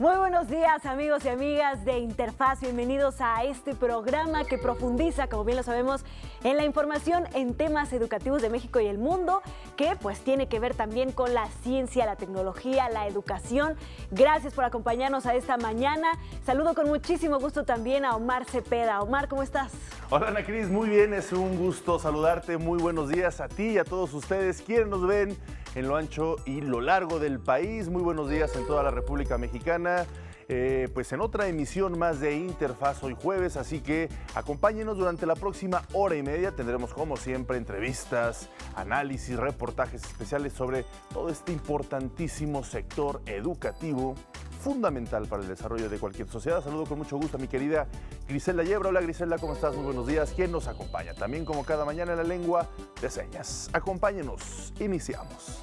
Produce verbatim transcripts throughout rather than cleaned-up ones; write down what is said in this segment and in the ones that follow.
Muy buenos días, amigos y amigas de Interfaz. Bienvenidos a este programa que profundiza, como bien lo sabemos, en la información en temas educativos de México y el mundo, que pues tiene que ver también con la ciencia, la tecnología, la educación. Gracias por acompañarnos a esta mañana. Saludo con muchísimo gusto también a Omar Cepeda. Omar, ¿cómo estás? Hola, Ana Cris, muy bien, es un gusto saludarte. Muy buenos días a ti y a todos ustedes quienes nos ven en lo ancho y lo largo del país. Muy buenos días en toda la República Mexicana. Eh, pues en otra emisión más de Interfaz hoy jueves, así que acompáñenos durante la próxima hora y media. Tendremos como siempre entrevistas, análisis, reportajes especiales sobre todo este importantísimo sector educativo, fundamental para el desarrollo de cualquier sociedad. Saludo con mucho gusto a mi querida Grisela Yebra. Hola Grisela, ¿cómo estás? Muy buenos días. ¿Quién nos acompaña? También como cada mañana en la lengua de señas. Acompáñenos, iniciamos.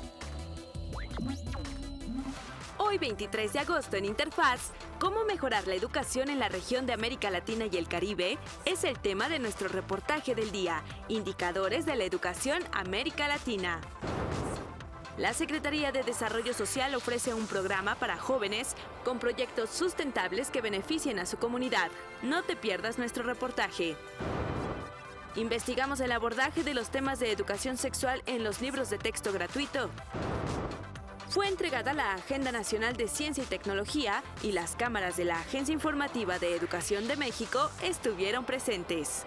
Hoy veintitrés de agosto en Interfaz, ¿cómo mejorar la educación en la región de América Latina y el Caribe? Es el tema de nuestro reportaje del día, Indicadores de la Educación América Latina. La Secretaría de Desarrollo Social ofrece un programa para jóvenes con proyectos sustentables que beneficien a su comunidad. No te pierdas nuestro reportaje. Investigamos el abordaje de los temas de educación sexual en los libros de texto gratuito. Fue entregada la Agenda Nacional de Ciencia y Tecnología y las cámaras de la Agencia Informativa de Educación de México estuvieron presentes.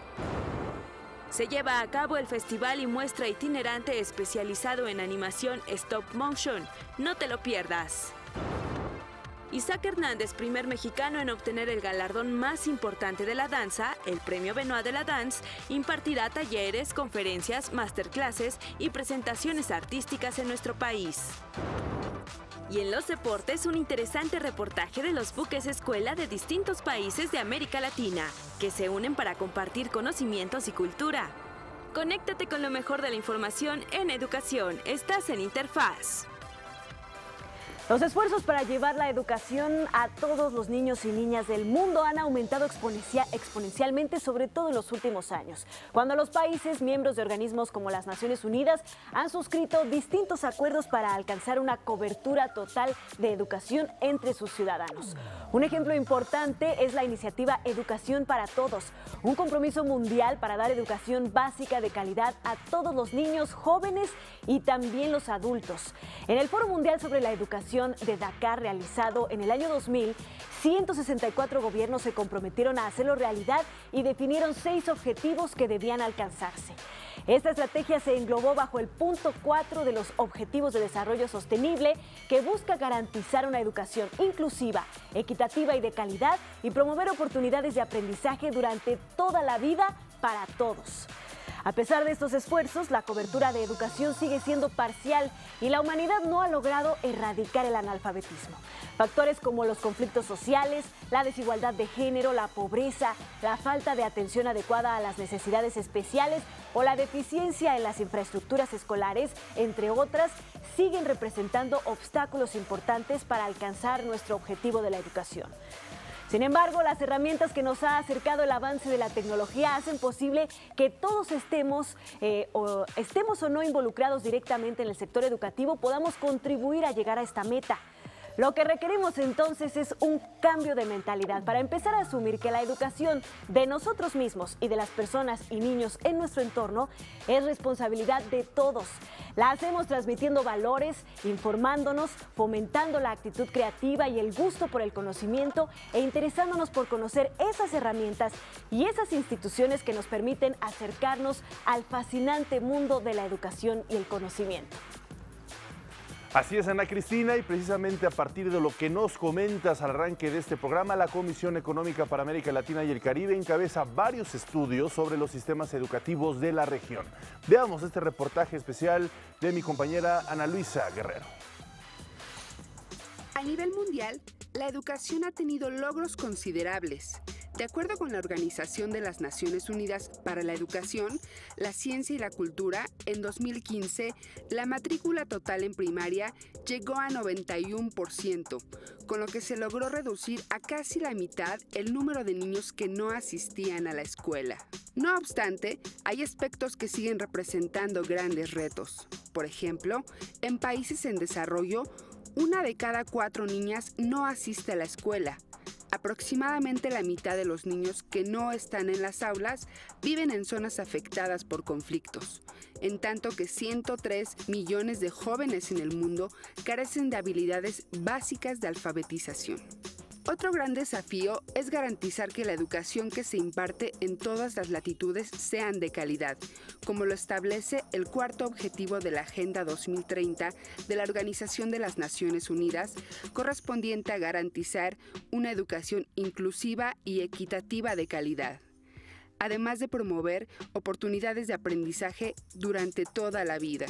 Se lleva a cabo el festival y muestra itinerante especializado en animación stop motion. No te lo pierdas. Isaac Hernández, primer mexicano en obtener el galardón más importante de la danza, el Premio Benoit de la Dance, impartirá talleres, conferencias, masterclasses y presentaciones artísticas en nuestro país. Y en los deportes, un interesante reportaje de los buques escuela de distintos países de América Latina, que se unen para compartir conocimientos y cultura. Conéctate con lo mejor de la información en educación. Estás en Interfaz. Los esfuerzos para llevar la educación a todos los niños y niñas del mundo han aumentado exponencial, exponencialmente, sobre todo en los últimos años, cuando los países miembros de organismos como las Naciones Unidas han suscrito distintos acuerdos para alcanzar una cobertura total de educación entre sus ciudadanos. Un ejemplo importante es la iniciativa Educación para Todos, un compromiso mundial para dar educación básica de calidad a todos los niños, jóvenes y también los adultos. En el Foro Mundial sobre la Educación de Dakar, realizado en el año dos mil, ciento sesenta y cuatro gobiernos se comprometieron a hacerlo realidad y definieron seis objetivos que debían alcanzarse. Esta estrategia se englobó bajo el punto cuatro de los Objetivos de Desarrollo Sostenible, que busca garantizar una educación inclusiva, equitativa y de calidad y promover oportunidades de aprendizaje durante toda la vida para todos. A pesar de estos esfuerzos, la cobertura de educación sigue siendo parcial y la humanidad no ha logrado erradicar el analfabetismo. Factores como los conflictos sociales, la desigualdad de género, la pobreza, la falta de atención adecuada a las necesidades especiales o la deficiencia en las infraestructuras escolares, entre otras, siguen representando obstáculos importantes para alcanzar nuestro objetivo de la educación. Sin embargo, las herramientas que nos ha acercado el avance de la tecnología hacen posible que todos estemos, eh, o estemos o no involucrados directamente en el sector educativo, podamos contribuir a llegar a esta meta. Lo que requerimos entonces es un cambio de mentalidad para empezar a asumir que la educación de nosotros mismos y de las personas y niños en nuestro entorno es responsabilidad de todos. La hacemos transmitiendo valores, informándonos, fomentando la actitud creativa y el gusto por el conocimiento e interesándonos por conocer esas herramientas y esas instituciones que nos permiten acercarnos al fascinante mundo de la educación y el conocimiento. Así es, Ana Cristina, y precisamente a partir de lo que nos comentas al arranque de este programa, la Comisión Económica para América Latina y el Caribe encabeza varios estudios sobre los sistemas educativos de la región. Veamos este reportaje especial de mi compañera Ana Luisa Guerrero. A nivel mundial, la educación ha tenido logros considerables. De acuerdo con la Organización de las Naciones Unidas para la Educación, la Ciencia y la Cultura, en dos mil quince, la matrícula total en primaria llegó a noventa y uno por ciento, con lo que se logró reducir a casi la mitad el número de niños que no asistían a la escuela. No obstante, hay aspectos que siguen representando grandes retos. Por ejemplo, en países en desarrollo, Una de cada cuatro niñas no asiste a la escuela. Aproximadamente la mitad de los niños que no están en las aulas viven en zonas afectadas por conflictos, en tanto que ciento tres millones de jóvenes en el mundo carecen de habilidades básicas de alfabetización. Otro gran desafío es garantizar que la educación que se imparte en todas las latitudes sean de calidad, como lo establece el cuarto objetivo de la Agenda dos mil treinta de la Organización de las Naciones Unidas, correspondiente a garantizar una educación inclusiva y equitativa de calidad, además de promover oportunidades de aprendizaje durante toda la vida.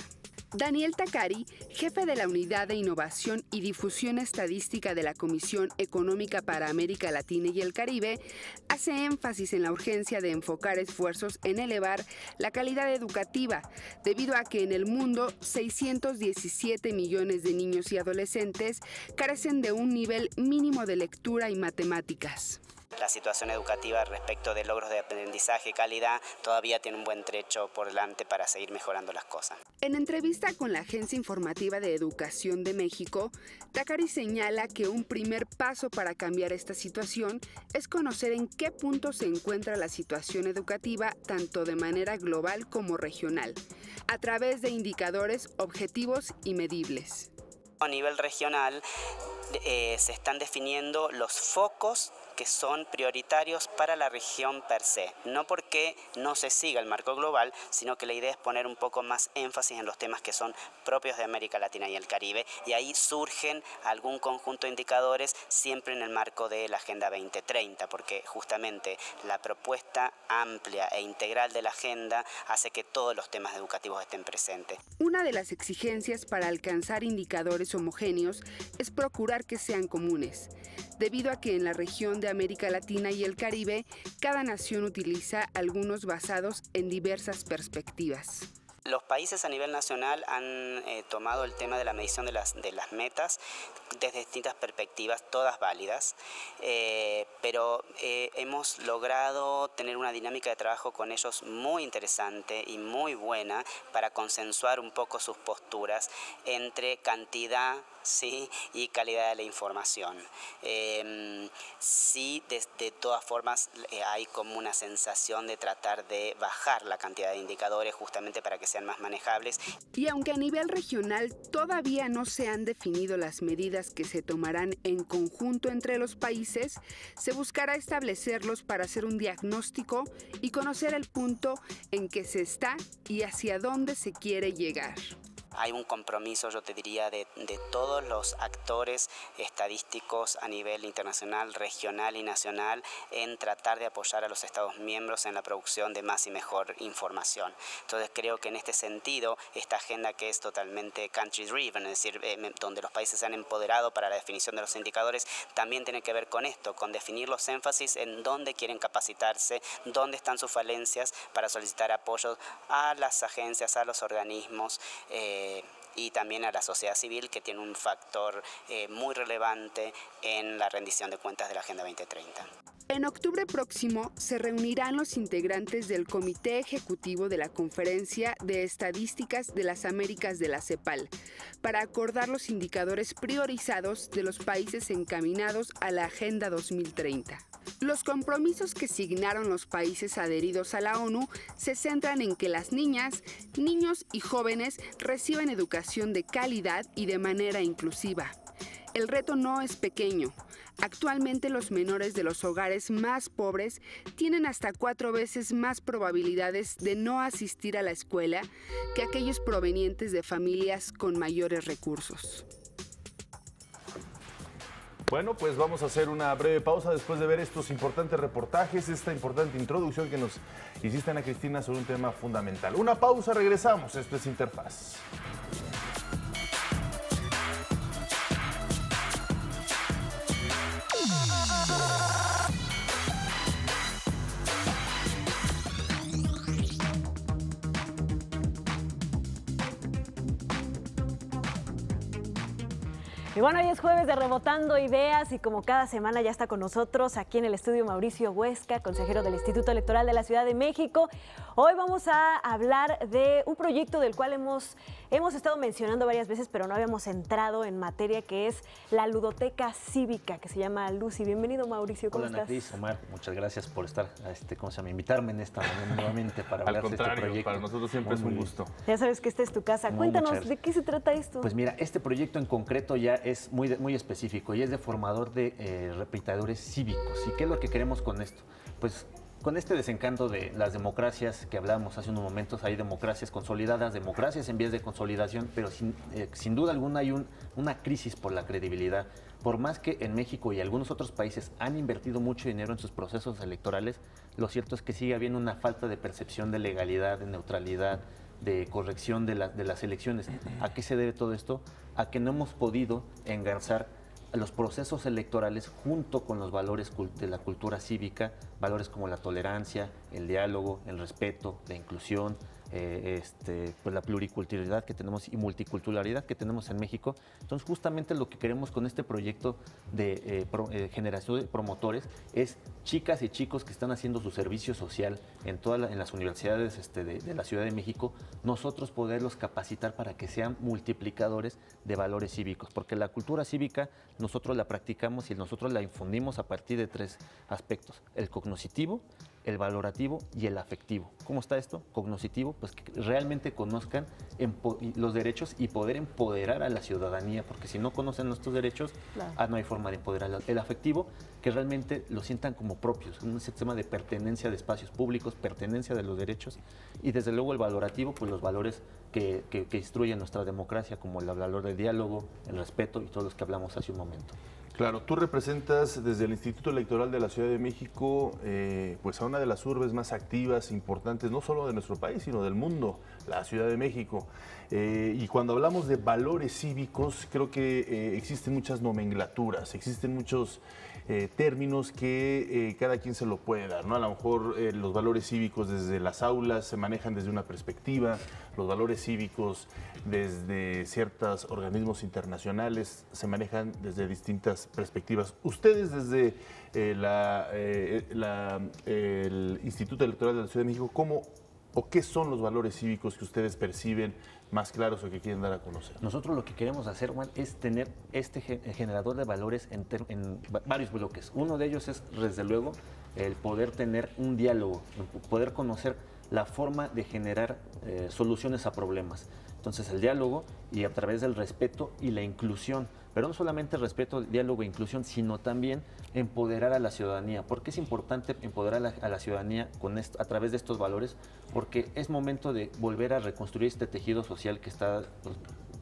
Daniel Taccari, jefe de la Unidad de Innovación y Difusión Estadística de la Comisión Económica para América Latina y el Caribe, hace énfasis en la urgencia de enfocar esfuerzos en elevar la calidad educativa, debido a que en el mundo seiscientos diecisiete millones de niños y adolescentes carecen de un nivel mínimo de lectura y matemáticas. La situación educativa respecto de logros de aprendizaje y calidad todavía tiene un buen trecho por delante para seguir mejorando las cosas. En entrevista con la Agencia Informativa de Educación de México, Taccari señala que un primer paso para cambiar esta situación es conocer en qué punto se encuentra la situación educativa tanto de manera global como regional, a través de indicadores objetivos y medibles. A nivel regional eh, se están definiendo los focos que son prioritarios para la región per se. No porque no se siga el marco global, sino que la idea es poner un poco más énfasis en los temas que son propios de América Latina y el Caribe, y ahí surgen algún conjunto de indicadores siempre en el marco de la Agenda veinte treinta, porque justamente la propuesta amplia e integral de la agenda hace que todos los temas educativos estén presentes. Una de las exigencias para alcanzar indicadores homogéneos es procurar que sean comunes, debido a que en la región de América Latina y el Caribe, cada nación utiliza algunos basados en diversas perspectivas. Los países a nivel nacional han eh, tomado el tema de la medición de las, de las metas desde distintas perspectivas, todas válidas, eh, pero eh, hemos logrado tener una dinámica de trabajo con ellos muy interesante y muy buena para consensuar un poco sus posturas entre cantidad, sí, y calidad de la información. Eh, sí, de, de todas formas eh, hay como una sensación de tratar de bajar la cantidad de indicadores justamente para que sea más manejables. Y aunque a nivel regional todavía no se han definido las medidas que se tomarán en conjunto entre los países, se buscará establecerlos para hacer un diagnóstico y conocer el punto en que se está y hacia dónde se quiere llegar. Hay un compromiso, yo te diría, de, de todos los actores estadísticos a nivel internacional, regional y nacional en tratar de apoyar a los Estados miembros en la producción de más y mejor información. Entonces creo que en este sentido, esta agenda que es totalmente country driven, es decir, eh, donde los países se han empoderado para la definición de los indicadores, también tiene que ver con esto, con definir los énfasis en dónde quieren capacitarse, dónde están sus falencias para solicitar apoyo a las agencias, a los organismos, eh, y también a la sociedad civil, que tiene un factor eh, muy relevante en la rendición de cuentas de la Agenda veinte treinta. En octubre próximo se reunirán los integrantes del Comité Ejecutivo de la Conferencia de Estadísticas de las Américas de la CEPAL para acordar los indicadores priorizados de los países encaminados a la Agenda dos mil treinta. Los compromisos que signaron los países adheridos a la ONU se centran en que las niñas, niños y jóvenes reciban educación de calidad y de manera inclusiva. El reto no es pequeño. Actualmente los menores de los hogares más pobres tienen hasta cuatro veces más probabilidades de no asistir a la escuela que aquellos provenientes de familias con mayores recursos. Bueno, pues vamos a hacer una breve pausa después de ver estos importantes reportajes, esta importante introducción que nos hiciste, Ana Cristina, sobre un tema fundamental. Una pausa, regresamos. Esto es Interfaz. Y bueno, hoy es jueves de Rebotando Ideas y como cada semana ya está con nosotros aquí en el estudio Mauricio Huesca, consejero del Instituto Electoral de la Ciudad de México. Hoy vamos a hablar de un proyecto del cual hemos, hemos estado mencionando varias veces, pero no habíamos entrado en materia, que es la ludoteca cívica, que se llama Lucy. Bienvenido, Mauricio, ¿cómo Hola, estás? Ana Cris, Omar, muchas gracias por estar, este, ¿cómo se llama? invitarme en esta mañana nuevamente para hablar de este proyecto. Para nosotros siempre muy, es un gusto. Ya sabes que esta es tu casa. Muy Cuéntanos, ¿de qué se trata esto? Pues mira, este proyecto en concreto ya es muy, muy específico y es de formador de eh, repitadores cívicos. ¿Y qué es lo que queremos con esto? Pues con este desencanto de las democracias que hablábamos hace unos momentos, hay democracias consolidadas, democracias en vías de consolidación, pero sin, eh, sin duda alguna hay un, una crisis por la credibilidad. Por más que en México y algunos otros países han invertido mucho dinero en sus procesos electorales, lo cierto es que sigue habiendo una falta de percepción de legalidad, de neutralidad, de corrección de, la, de las elecciones. ¿A qué se debe todo esto? A que no hemos podido engarzar los procesos electorales junto con los valores de la cultura cívica, valores como la tolerancia, el diálogo, el respeto, la inclusión, eh, este, pues la pluriculturalidad que tenemos y multiculturalidad que tenemos en México. Entonces, justamente lo que queremos con este proyecto de eh, pro, eh, generación de promotores es chicas y chicos que están haciendo su servicio social en, toda la, en las universidades este, de, de la Ciudad de México, nosotros poderlos capacitar para que sean multiplicadores de valores cívicos, porque la cultura cívica nosotros la practicamos y nosotros la infundimos a partir de tres aspectos: el cognoscitivo, el valorativo y el afectivo. ¿Cómo está esto? Cognoscitivo, pues que realmente conozcan los derechos y poder empoderar a la ciudadanía, porque si no conocen nuestros derechos, claro, ah, no hay forma de empoderarlos. El afectivo, que realmente lo sientan como propios, un sistema de pertenencia de espacios públicos, pertenencia de los derechos, y desde luego el valorativo, pues los valores que, que, que instruyen nuestra democracia, como el valor del diálogo, el respeto y todos los que hablamos hace un momento. Claro, tú representas desde el Instituto Electoral de la Ciudad de México eh, pues a una de las urbes más activas, importantes, no solo de nuestro país, sino del mundo, la Ciudad de México. Eh, y cuando hablamos de valores cívicos, creo que eh, existen muchas nomenclaturas, existen muchos eh, términos que eh, cada quien se lo puede dar, ¿no? A lo mejor eh, los valores cívicos desde las aulas se manejan desde una perspectiva, los valores cívicos desde ciertos organismos internacionales se manejan desde distintas perspectivas. Ustedes desde eh, la, eh, la, eh, el Instituto Electoral de la Ciudad de México, ¿cómo o qué son los valores cívicos que ustedes perciben más claros o que quieren dar a conocer? Nosotros lo que queremos hacer, Juan, es tener este generador de valores en, en varios bloques. Uno de ellos es, desde luego, el poder tener un diálogo, poder conocer la forma de generar eh, soluciones a problemas. Entonces, el diálogo y a través del respeto y la inclusión. Pero no solamente respeto, diálogo e inclusión, sino también empoderar a la ciudadanía. ¿Por qué es importante empoderar a la, a la ciudadanía con esto, a través de estos valores? Porque es momento de volver a reconstruir este tejido social que está pues,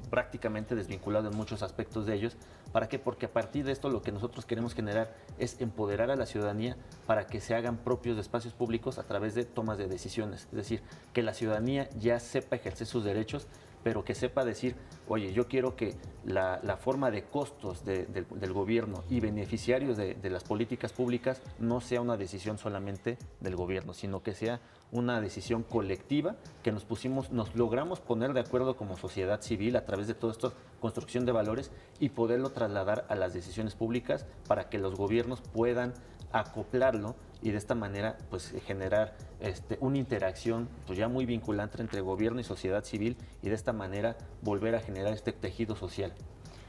prácticamente desvinculado en muchos aspectos de ellos. ¿Para qué? Porque a partir de esto lo que nosotros queremos generar es empoderar a la ciudadanía para que se hagan propios de espacios públicos a través de tomas de decisiones. Es decir, que la ciudadanía ya sepa ejercer sus derechos, pero que sepa decir, oye, yo quiero que la, la forma de costos de, de, del gobierno y beneficiarios de, de las políticas públicas no sea una decisión solamente del gobierno, sino que sea una decisión colectiva que nos pusimos, nos logramos poner de acuerdo como sociedad civil a través de toda esta construcción de valores y poderlo trasladar a las decisiones públicas para que los gobiernos puedan acoplarlo y de esta manera pues generar este, una interacción pues, ya muy vinculante entre gobierno y sociedad civil y de esta manera volver a generar este tejido social.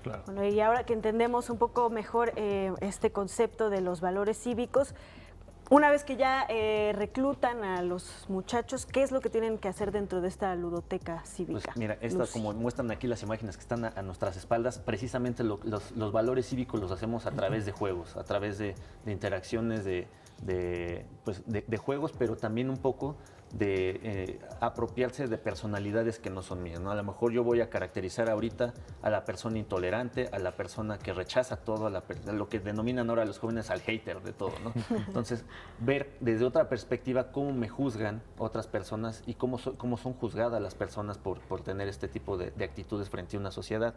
Claro. Bueno, y ahora que entendemos un poco mejor eh, este concepto de los valores cívicos, una vez que ya eh, reclutan a los muchachos, ¿qué es lo que tienen que hacer dentro de esta ludoteca cívica? Pues mira, estas, como muestran aquí las imágenes que están a, a nuestras espaldas, precisamente lo, los, los valores cívicos los hacemos a través de juegos, a través de, de interacciones, de, de, pues de, de juegos, pero también un poco de eh, apropiarse de personalidades que no son mías, ¿no? A lo mejor yo voy a caracterizar ahorita a la persona intolerante, a la persona que rechaza todo, a, la, a lo que denominan ahora los jóvenes al hater de todo, ¿no? Entonces, ver desde otra perspectiva cómo me juzgan otras personas y cómo, so, cómo son juzgadas las personas por, por tener este tipo de, de actitudes frente a una sociedad.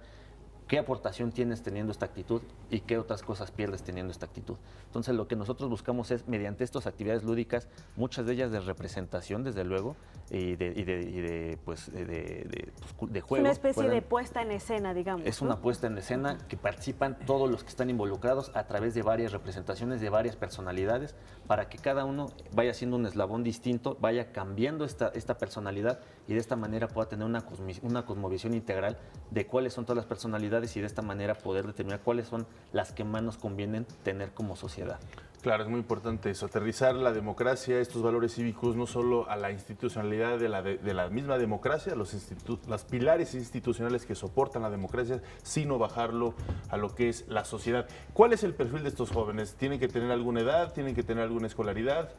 ¿Qué aportación tienes teniendo esta actitud y qué otras cosas pierdes teniendo esta actitud? Entonces, lo que nosotros buscamos es, mediante estas actividades lúdicas, muchas de ellas de representación, desde luego, y de, y de, y de, pues, de, de, pues, de juego. Es una especie pueden, de puesta en escena, digamos. Es, ¿no?, una puesta en escena que participan todos los que están involucrados a través de varias representaciones, de varias personalidades, para que cada uno vaya siendo un eslabón distinto, vaya cambiando esta, esta personalidad, y de esta manera pueda tener una, una cosmovisión integral de cuáles son todas las personalidades, y de esta manera poder determinar cuáles son las que más nos convienen tener como sociedad. Claro, es muy importante eso, aterrizar la democracia, estos valores cívicos, no solo a la institucionalidad de la, de, de la misma democracia, los institutos, los pilares institucionales que soportan la democracia, sino bajarlo a lo que es la sociedad. ¿Cuál es el perfil de estos jóvenes? ¿Tienen que tener alguna edad? ¿Tienen que tener alguna escolaridad?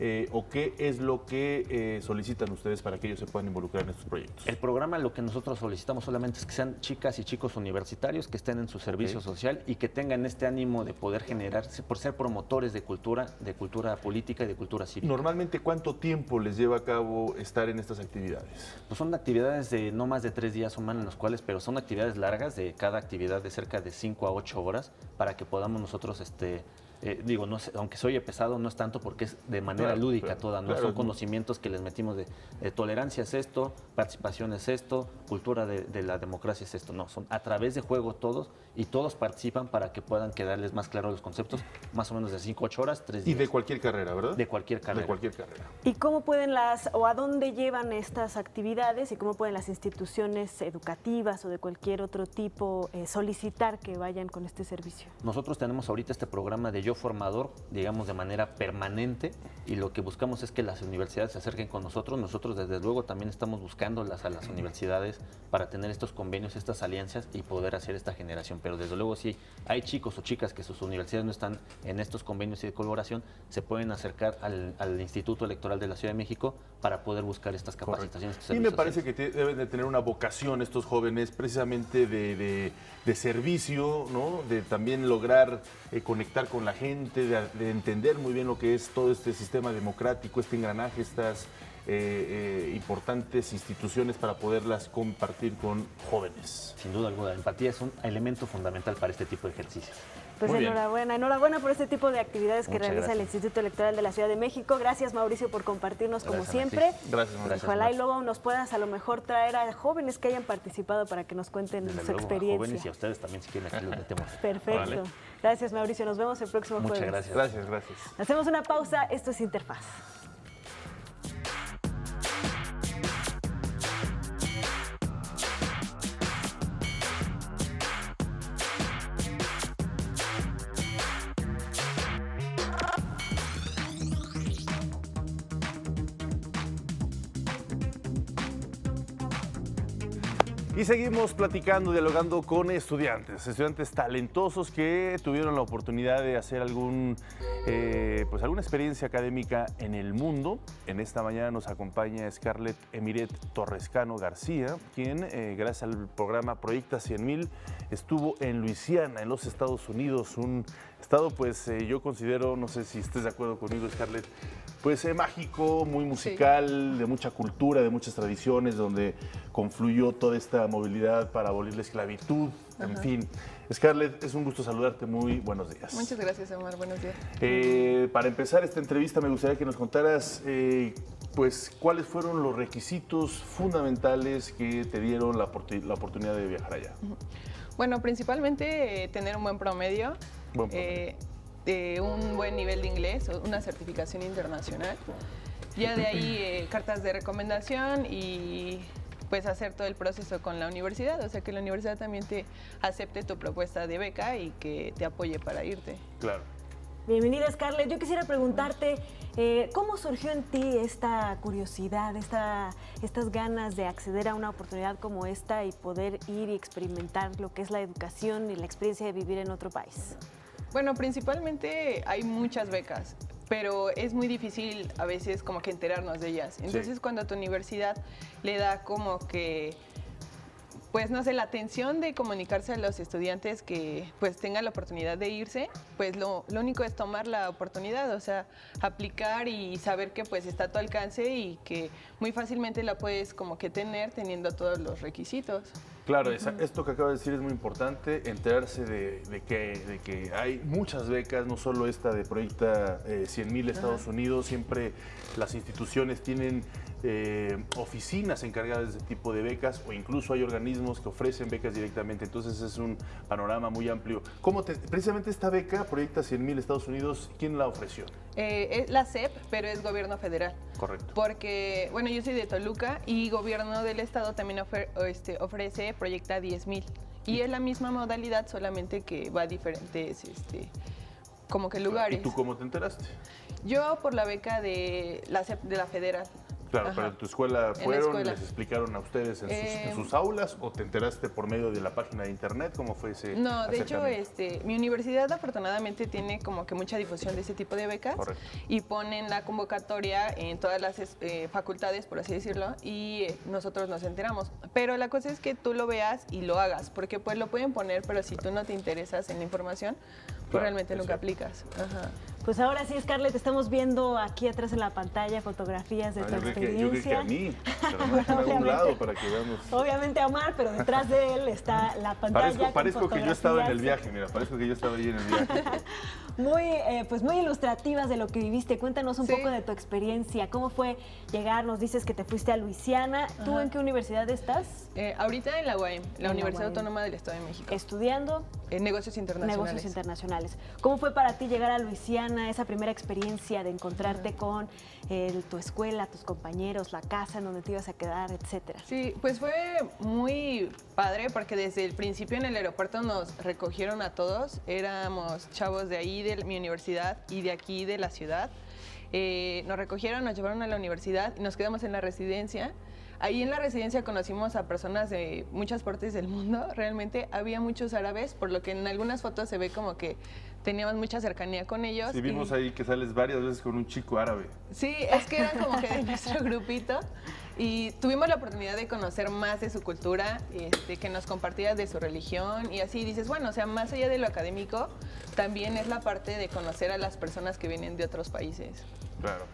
Eh, ¿O qué es lo que eh, solicitan ustedes para que ellos se puedan involucrar en estos proyectos? El programa, lo que nosotros solicitamos solamente es que sean chicas y chicos universitarios que estén en su servicio okay. social y que tengan este ánimo de poder generarse, por ser promotores de cultura, de cultura política y de cultura cívica. ¿Normalmente cuánto tiempo les lleva a cabo estar en estas actividades? Pues son actividades de no más de tres días humanos en los cuales, pero son actividades largas, de cada actividad de cerca de cinco a ocho horas, para que podamos nosotros... este Eh, digo, no sé, aunque se oye pesado, no es tanto porque es de manera claro, lúdica claro, toda, ¿no? Claro, son conocimientos que les metimos de, de tolerancia es esto, participación es esto, cultura de, de la democracia es esto, no, son a través de juego todos y todos participan para que puedan quedarles más claros los conceptos, más o menos de cinco a ocho horas, tres días. Y de cualquier carrera, ¿verdad? De cualquier carrera. De cualquier carrera. ¿Y cómo pueden las, o a dónde llevan estas actividades y cómo pueden las instituciones educativas o de cualquier otro tipo eh, solicitar que vayan con este servicio? Nosotros tenemos ahorita este programa de Yo Formador, digamos, de manera permanente, y lo que buscamos es que las universidades se acerquen con nosotros. Nosotros desde luego también estamos buscándolas a las universidades para tener estos convenios, estas alianzas y poder hacer esta generación, pero desde luego si hay chicos o chicas que sus universidades no están en estos convenios y de colaboración, se pueden acercar al, al Instituto Electoral de la Ciudad de México para poder buscar estas capacitaciones. Estos y me parece sociales. que te, deben de tener una vocación estos jóvenes precisamente de, de, de servicio, ¿no? De también lograr eh, conectar con la gente, de, de entender muy bien lo que es todo este sistema democrático, este engranaje, estas eh, eh, importantes instituciones para poderlas compartir con jóvenes. Sin duda alguna, la empatía es un elemento fundamental para este tipo de ejercicios. Pues muy enhorabuena, bien. enhorabuena por este tipo de actividades que Muchas realiza gracias. el Instituto Electoral de la Ciudad de México. Gracias, Mauricio, por compartirnos gracias, como siempre. Gracias, Mauricio. Ojalá y luego nos puedas a lo mejor traer a jóvenes que hayan participado para que nos cuenten Desde su luego, experiencia. A jóvenes y a ustedes también si quieren aquí los metemos. Perfecto. Vale. Gracias, Mauricio. Nos vemos el próximo Muchas jueves. Muchas gracias. Gracias, gracias. Hacemos una pausa. Esto es Interfaz. Y seguimos platicando, dialogando con estudiantes, estudiantes talentosos que tuvieron la oportunidad de hacer algún, eh, pues alguna experiencia académica en el mundo. En esta mañana nos acompaña Scarlett Emiret Torrescano García, quien eh, gracias al programa Proyecta cien mil estuvo en Luisiana, en los Estados Unidos, un estado pues eh, yo considero, no sé si estés de acuerdo conmigo, Scarlett, pues eh, mágico, muy musical, sí. de mucha cultura, de muchas tradiciones, donde confluyó toda esta movilidad para abolir la esclavitud, Ajá. en fin. Scarlett, es un gusto saludarte, muy buenos días. Muchas gracias, Omar, buenos días. Eh, para empezar esta entrevista me gustaría que nos contaras eh, pues, cuáles fueron los requisitos fundamentales que te dieron la, la oportunidad de viajar allá. Bueno, principalmente eh, tener un buen promedio, buen promedio. Eh, eh, un buen nivel de inglés, una certificación internacional, ya de ahí eh, cartas de recomendación y... pues hacer todo el proceso con la universidad, o sea, que la universidad también te acepte tu propuesta de beca y que te apoye para irte. Claro. Bienvenida, Scarlett. Yo quisiera preguntarte, eh, ¿cómo surgió en ti esta curiosidad, esta, estas ganas de acceder a una oportunidad como esta y poder ir y experimentar lo que es la educación y la experiencia de vivir en otro país? Bueno, principalmente hay muchas becas, pero es muy difícil a veces como que enterarnos de ellas. Entonces, sí. cuando a tu universidad le da como que, pues no sé, la atención de comunicarse a los estudiantes que pues tengan la oportunidad de irse, pues lo, lo único es tomar la oportunidad, o sea, aplicar y saber que pues está a tu alcance y que muy fácilmente la puedes como que tener teniendo todos los requisitos. Claro, esa, esto que acabo de decir es muy importante, enterarse de, de, que, de que hay muchas becas, no solo esta de Proyecta eh, cien mil Estados Ajá. Unidos, siempre las instituciones tienen eh, oficinas encargadas de este tipo de becas o incluso hay organismos que ofrecen becas directamente, entonces es un panorama muy amplio. ¿Cómo te, precisamente esta beca, Proyecta cien mil Estados Unidos, quién la ofreció? Eh, es la C E P, pero es gobierno federal. Correcto. Porque, bueno, yo soy de Toluca y gobierno del estado también ofre, este, ofrece Proyecta diez mil. Y es la misma modalidad, solamente que va a diferentes este, como que lugares. ¿Y tú cómo te enteraste? Yo por la beca de la C E P de la federal. Claro, Ajá. pero en tu escuela fueron, escuela. les explicaron a ustedes en, eh, sus, en sus aulas o te enteraste por medio de la página de internet, ¿cómo fue ese No, de hecho, este, mi universidad afortunadamente tiene como que mucha difusión de ese tipo de becas. Correcto. Y ponen la convocatoria en todas las eh, facultades, por así decirlo, y eh, nosotros nos enteramos. Pero la cosa es que tú lo veas y lo hagas, porque pues lo pueden poner, pero si claro. tú no te interesas en la información, pues claro, realmente nunca aplicas. Ajá. Pues ahora sí, Scarlett, estamos viendo aquí atrás en la pantalla fotografías de ah, tu yo experiencia. Creo que, yo creo que a mí, pero me dejan a algún lado para que veamos. Obviamente a Omar, pero detrás de él está la pantalla. Parezco, parezco que yo estaba en el viaje, mira, parezco que yo estaba ahí en el viaje. Muy, eh, pues muy ilustrativas de lo que viviste. Cuéntanos un sí. poco de tu experiencia. ¿Cómo fue llegar? Nos dices que te fuiste a Luisiana. Ajá. ¿Tú en qué universidad estás? Eh, ahorita en la U A M, la en Universidad la Autónoma del Estado de México. ¿Estudiando? Eh, negocios internacionales. Negocios internacionales. ¿Cómo fue para ti llegar a Luisiana? Esa primera experiencia de encontrarte con eh, tu escuela, tus compañeros, la casa en donde te ibas a quedar, etcétera. Sí, pues fue muy padre porque desde el principio en el aeropuerto nos recogieron a todos. Éramos chavos de ahí, de mi universidad y de aquí, de la ciudad. Eh, nos recogieron, nos llevaron a la universidad y nos quedamos en la residencia. Ahí en la residencia conocimos a personas de muchas partes del mundo. Realmente había muchos árabes, por lo que en algunas fotos se ve como que teníamos mucha cercanía con ellos. Sí, vimos y... ahí que sales varias veces con un chico árabe. Sí, es que eran como que de nuestro grupito. Y tuvimos la oportunidad de conocer más de su cultura, este, que nos compartieras de su religión. Y así dices, bueno, o sea, más allá de lo académico, también es la parte de conocer a las personas que vienen de otros países. Claro.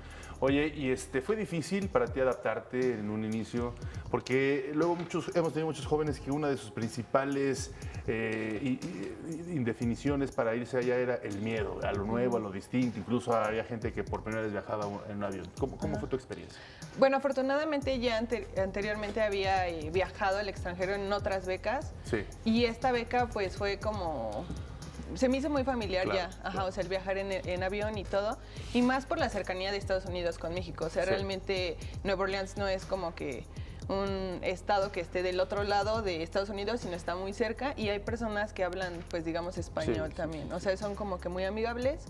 Oye, y este, ¿fue difícil para ti adaptarte en un inicio? Porque luego muchos, hemos tenido muchos jóvenes que una de sus principales eh, y, y, indefiniciones para irse allá era el miedo a lo nuevo, a lo distinto. Incluso había gente que por primera vez viajaba en un avión. ¿Cómo, cómo fue tu experiencia? Bueno, afortunadamente ya ante, anteriormente había viajado al extranjero en otras becas. Sí. Y esta beca pues fue como... Se me hizo muy familiar claro, ya, ajá, claro. o sea, el viajar en, en avión y todo, y más por la cercanía de Estados Unidos con México, o sea, sí. realmente Nueva Orleans no es como que un estado que esté del otro lado de Estados Unidos, sino está muy cerca, y hay personas que hablan, pues digamos, español sí, también, sí, sí. o sea, son como que muy amigables,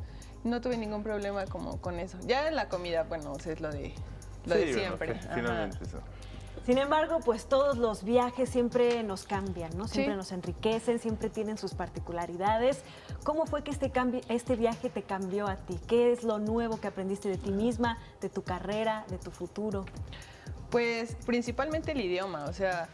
no tuve ningún problema como con eso. Ya en la comida, bueno, o sea, es lo de, lo sí, de siempre. Bueno, finalmente ajá. eso. Sin embargo, pues todos los viajes siempre nos cambian, ¿no? Siempre sí. nos enriquecen, siempre tienen sus particularidades. ¿Cómo fue que este, cambio, este viaje te cambió a ti? ¿Qué es lo nuevo que aprendiste de ti misma, de tu carrera, de tu futuro? Pues principalmente el idioma, o sea,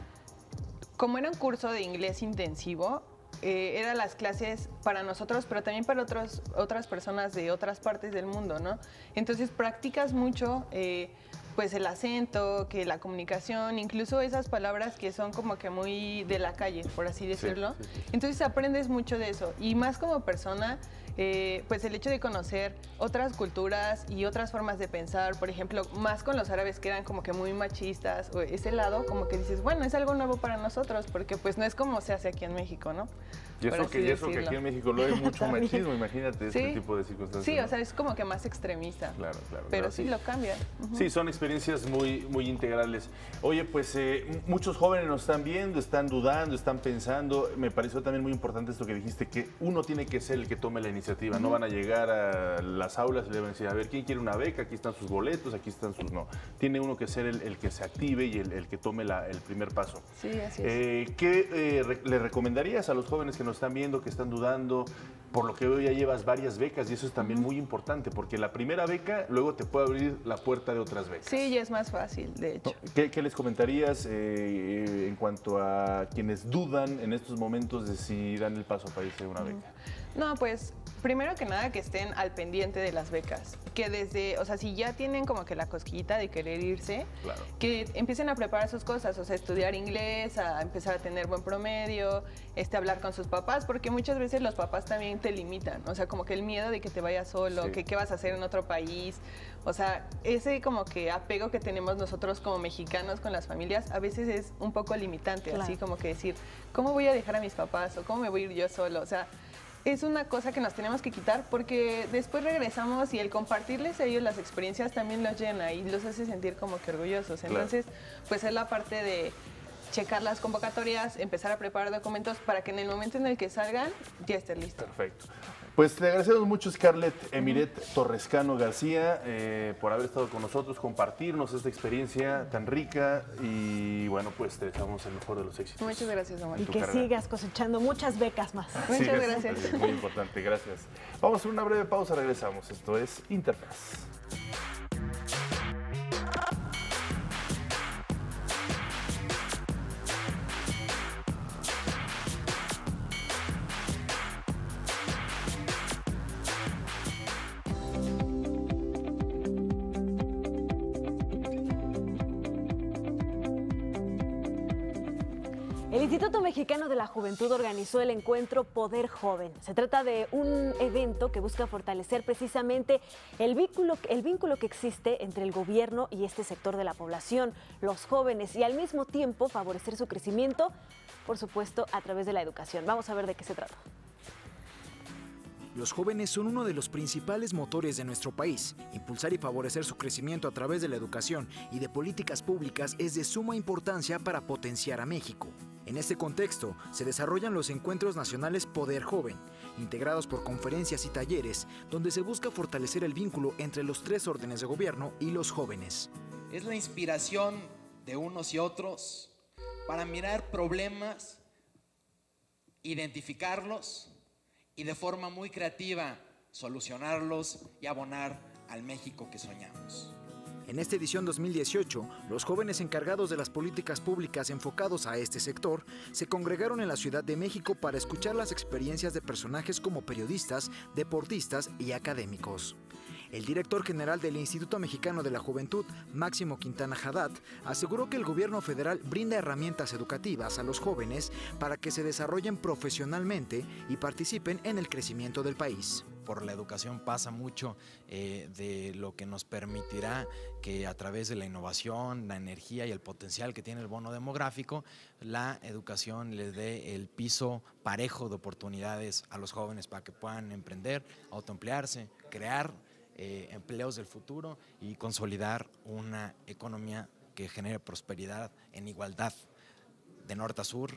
como era un curso de inglés intensivo, Eh, eran las clases para nosotros, pero también para otros, otras personas de otras partes del mundo, ¿no? Entonces practicas mucho eh, pues el acento, que la comunicación, incluso esas palabras que son como que muy de la calle, por así decirlo. Sí, sí, sí. Entonces aprendes mucho de eso y más como persona, eh, pues el hecho de conocer otras culturas y otras formas de pensar, por ejemplo, más con los árabes que eran como que muy machistas, o ese lado como que dices, bueno, es algo nuevo para nosotros, porque pues no es como se hace aquí en México, ¿no? Y eso, que, y eso que aquí en México lo hay mucho machismo, imagínate, ¿sí? este tipo de circunstancias. Sí, ¿no? o sea, es como que más extremista. Claro, claro. Pero claro, sí lo cambia. Uh-huh. Sí, son experiencias muy, muy integrales. Oye, pues eh, muchos jóvenes nos están viendo, están dudando, están pensando. Me pareció también muy importante esto que dijiste, que uno tiene que ser el que tome la iniciativa. Uh-huh. No van a llegar a las aulas y le van a decir, a ver, ¿quién quiere una beca? Aquí están sus boletos, aquí están sus... No, tiene uno que ser el, el que se active y el, el que tome la, el primer paso. Sí, así es. Eh, ¿Qué eh, re- le recomendarías a los jóvenes que nos están viendo, que están dudando? Por lo que veo ya llevas varias becas y eso es también muy importante, porque la primera beca luego te puede abrir la puerta de otras becas. Sí, y es más fácil, de hecho. ¿Qué, qué les comentarías eh, en cuanto a quienes dudan en estos momentos de si dan el paso para irse a una beca? No, pues primero que nada que estén al pendiente de las becas, que desde, o sea, si ya tienen como que la cosquillita de querer irse, claro, que empiecen a preparar sus cosas, o sea, estudiar inglés, a empezar a tener buen promedio, este, hablar con sus papás, porque muchas veces los papás también te limitan, o sea, como que el miedo de que te vayas solo, sí, que qué vas a hacer en otro país, o sea, ese como que apego que tenemos nosotros como mexicanos con las familias, a veces es un poco limitante, claro, así como que decir, ¿cómo voy a dejar a mis papás? ¿O cómo me voy a ir yo solo? O sea, es una cosa que nos tenemos que quitar porque después regresamos y el compartirles a ellos las experiencias también los llena y los hace sentir como que orgullosos. Entonces, claro, pues es la parte de checar las convocatorias, empezar a preparar documentos para que en el momento en el que salgan ya estén listos. Perfecto. Pues le agradecemos mucho Scarlett Emiret Torrescano García eh, por haber estado con nosotros, compartirnos esta experiencia tan rica y bueno, pues te deseamos el mejor de los éxitos. Muchas gracias, Omar. Y que carrera. sigas cosechando muchas becas más. Muchas sí, gracias. Es muy importante, gracias. Vamos a hacer una breve pausa, regresamos. Esto es Interfaz. El Instituto Mexicano de la Juventud organizó el encuentro Poder Joven. Se trata de un evento que busca fortalecer precisamente el vínculo, el vínculo que existe entre el gobierno y este sector de la población, los jóvenes, y al mismo tiempo favorecer su crecimiento, por supuesto, a través de la educación. Vamos a ver de qué se trata. Los jóvenes son uno de los principales motores de nuestro país. Impulsar y favorecer su crecimiento a través de la educación y de políticas públicas es de suma importancia para potenciar a México. En este contexto, se desarrollan los encuentros nacionales Poder Joven, integrados por conferencias y talleres, donde se busca fortalecer el vínculo entre los tres órdenes de gobierno y los jóvenes. Es la inspiración de unos y otros para mirar problemas, identificarlos y de forma muy creativa solucionarlos y abonar al México que soñamos. En esta edición dos mil dieciocho, los jóvenes encargados de las políticas públicas enfocados a este sector se congregaron en la Ciudad de México para escuchar las experiencias de personajes como periodistas, deportistas y académicos. El director general del Instituto Mexicano de la Juventud, Máximo Quintana Haddad, aseguró que el gobierno federal brinda herramientas educativas a los jóvenes para que se desarrollen profesionalmente y participen en el crecimiento del país. Por la educación pasa mucho eh, de lo que nos permitirá que a través de la innovación, la energía y el potencial que tiene el bono demográfico, la educación le dé el piso parejo de oportunidades a los jóvenes para que puedan emprender, autoemplearse, crear Eh, empleos del futuro y consolidar una economía que genere prosperidad en igualdad de norte a sur,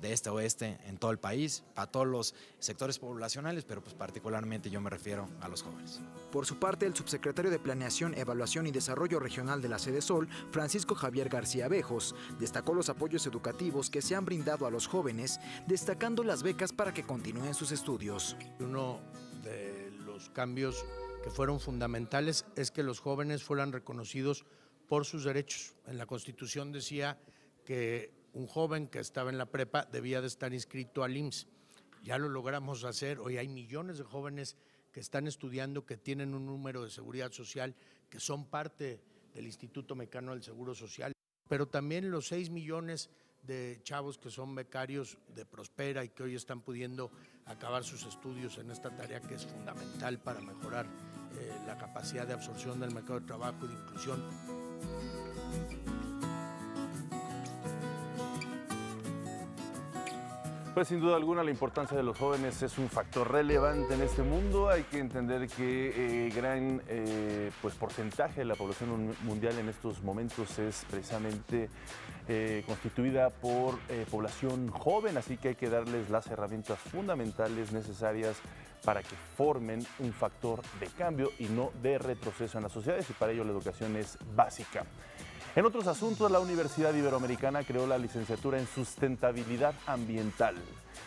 de este a oeste, en todo el país, para todos los sectores poblacionales, pero pues particularmente yo me refiero a los jóvenes. Por su parte, el subsecretario de Planeación, Evaluación y Desarrollo Regional de la Sedesol, Francisco Javier García Bejos, destacó los apoyos educativos que se han brindado a los jóvenes, destacando las becas para que continúen sus estudios. Uno de los cambios que fueron fundamentales es que los jóvenes fueran reconocidos por sus derechos. En la Constitución decía que un joven que estaba en la prepa debía de estar inscrito al I M S S. Ya lo logramos hacer, hoy hay millones de jóvenes que están estudiando, que tienen un número de seguridad social, que son parte del Instituto Mexicano del Seguro Social, pero también los seis millones de chavos que son becarios de Prospera y que hoy están pudiendo acabar sus estudios en esta tarea que es fundamental para mejorar eh, la capacidad de absorción del mercado de trabajo y de inclusión. Pues sin duda alguna la importancia de los jóvenes es un factor relevante en este mundo. Hay que entender que eh, gran eh, pues, porcentaje de la población mundial en estos momentos es precisamente eh, constituida por eh, población joven, así que hay que darles las herramientas fundamentales necesarias para que formen un factor de cambio y no de retroceso en las sociedades, y para ello la educación es básica. En otros asuntos, la Universidad Iberoamericana creó la Licenciatura en Sustentabilidad Ambiental.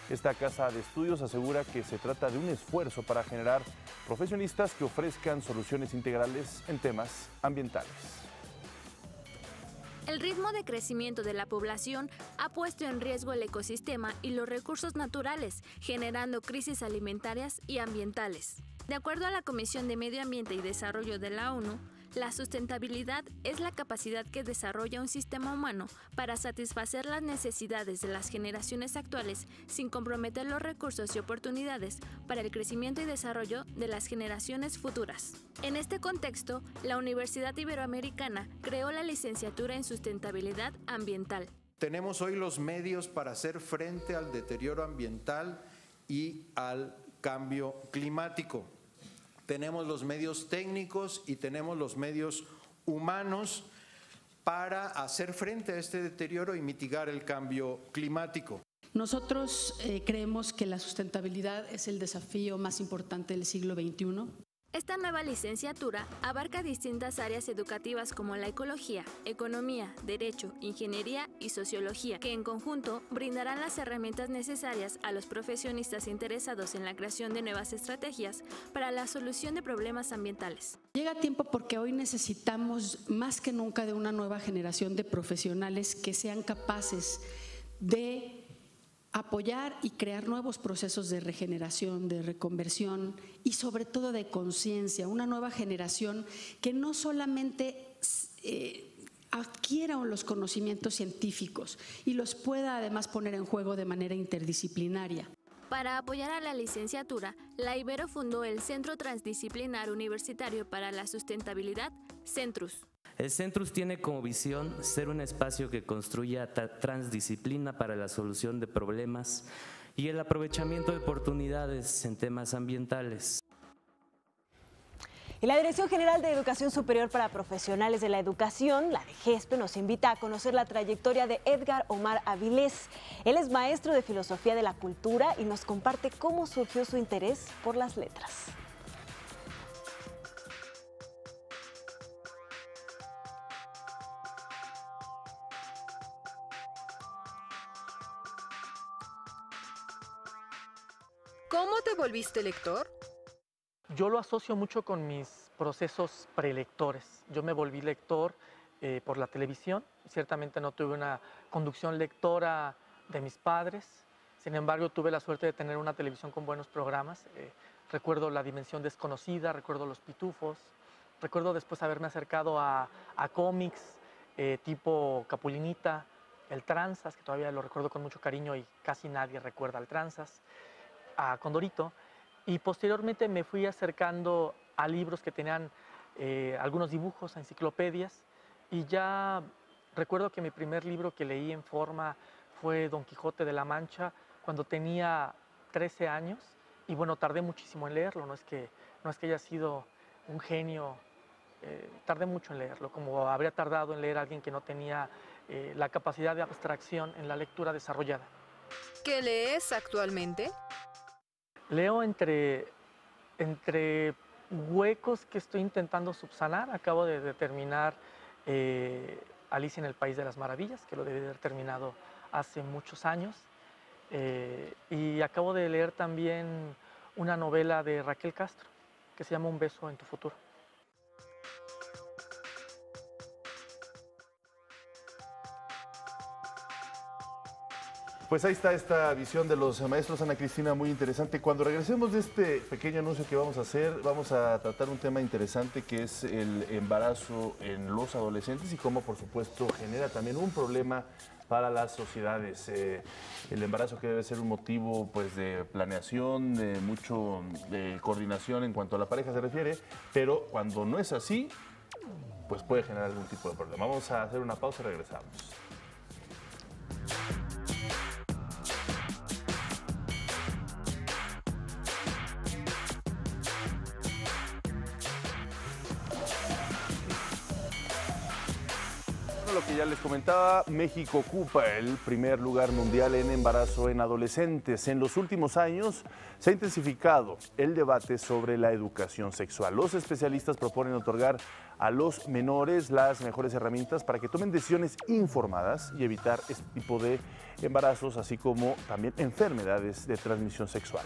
Esta casa de estudios asegura que se trata de un esfuerzo para generar profesionistas que ofrezcan soluciones integrales en temas ambientales. El ritmo de crecimiento de la población ha puesto en riesgo el ecosistema y los recursos naturales, generando crisis alimentarias y ambientales. De acuerdo a la Comisión de Medio Ambiente y Desarrollo de la ONU, la sustentabilidad es la capacidad que desarrolla un sistema humano para satisfacer las necesidades de las generaciones actuales sin comprometer los recursos y oportunidades para el crecimiento y desarrollo de las generaciones futuras. En este contexto, la Universidad Iberoamericana creó la Licenciatura en Sustentabilidad Ambiental. Tenemos hoy los medios para hacer frente al deterioro ambiental y al cambio climático. Tenemos los medios técnicos y tenemos los medios humanos para hacer frente a este deterioro y mitigar el cambio climático. Nosotros eh, creemos que la sustentabilidad es el desafío más importante del siglo veintiuno. Esta nueva licenciatura abarca distintas áreas educativas como la ecología, economía, derecho, ingeniería y sociología, que en conjunto brindarán las herramientas necesarias a los profesionistas interesados en la creación de nuevas estrategias para la solución de problemas ambientales. Llega tiempo porque hoy necesitamos más que nunca de una nueva generación de profesionales que sean capaces de apoyar y crear nuevos procesos de regeneración, de reconversión y sobre todo de conciencia, una nueva generación que no solamente eh, adquiera los conocimientos científicos y los pueda además poner en juego de manera interdisciplinaria. Para apoyar a la licenciatura, la Ibero fundó el Centro Transdisciplinar Universitario para la Sustentabilidad, Centrus. El Centrus tiene como visión ser un espacio que construya transdisciplina para la solución de problemas y el aprovechamiento de oportunidades en temas ambientales. Y la Dirección General de Educación Superior para Profesionales de la Educación, la D G E S P E, nos invita a conocer la trayectoria de Edgar Omar Avilés. Él es maestro de Filosofía de la Cultura y nos comparte cómo surgió su interés por las letras. ¿Cómo te volviste lector? Yo lo asocio mucho con mis procesos prelectores. Yo me volví lector eh, por la televisión. Ciertamente no tuve una conducción lectora de mis padres. Sin embargo, tuve la suerte de tener una televisión con buenos programas. Eh, recuerdo La Dimensión Desconocida, recuerdo Los Pitufos. Recuerdo después haberme acercado a, a cómics eh, tipo Capulinita, El Tranzas, que todavía lo recuerdo con mucho cariño y casi nadie recuerda al Tranzas, a Condorito. Y posteriormente me fui acercando a libros que tenían eh, algunos dibujos, a enciclopedias, y ya recuerdo que mi primer libro que leí en forma fue Don Quijote de la Mancha cuando tenía trece años, y bueno, tardé muchísimo en leerlo, no es que, no es que haya sido un genio, eh, tardé mucho en leerlo, como habría tardado en leer a alguien que no tenía eh, la capacidad de abstracción en la lectura desarrollada. ¿Qué lees actualmente? Leo entre, entre huecos que estoy intentando subsanar. Acabo de, de terminar eh, Alicia en el País de las Maravillas, que lo debí haber terminado hace muchos años. Eh, y acabo de leer también una novela de Raquel Castro, que se llama Un beso en tu futuro. Pues ahí está esta visión de los maestros, Ana Cristina, muy interesante. Cuando regresemos de este pequeño anuncio que vamos a hacer, vamos a tratar un tema interesante que es el embarazo en los adolescentes y cómo, por supuesto, genera también un problema para las sociedades. Eh, el embarazo que debe ser un motivo pues, de planeación, de mucho de coordinación en cuanto a la pareja se refiere, pero cuando no es así, pues puede generar algún tipo de problema. Vamos a hacer una pausa y regresamos. Ya les comentaba, México ocupa el primer lugar mundial en embarazo en adolescentes. En los últimos años se ha intensificado el debate sobre la educación sexual. Los especialistas proponen otorgar a los menores las mejores herramientas para que tomen decisiones informadas y evitar este tipo de embarazos, así como también enfermedades de transmisión sexual.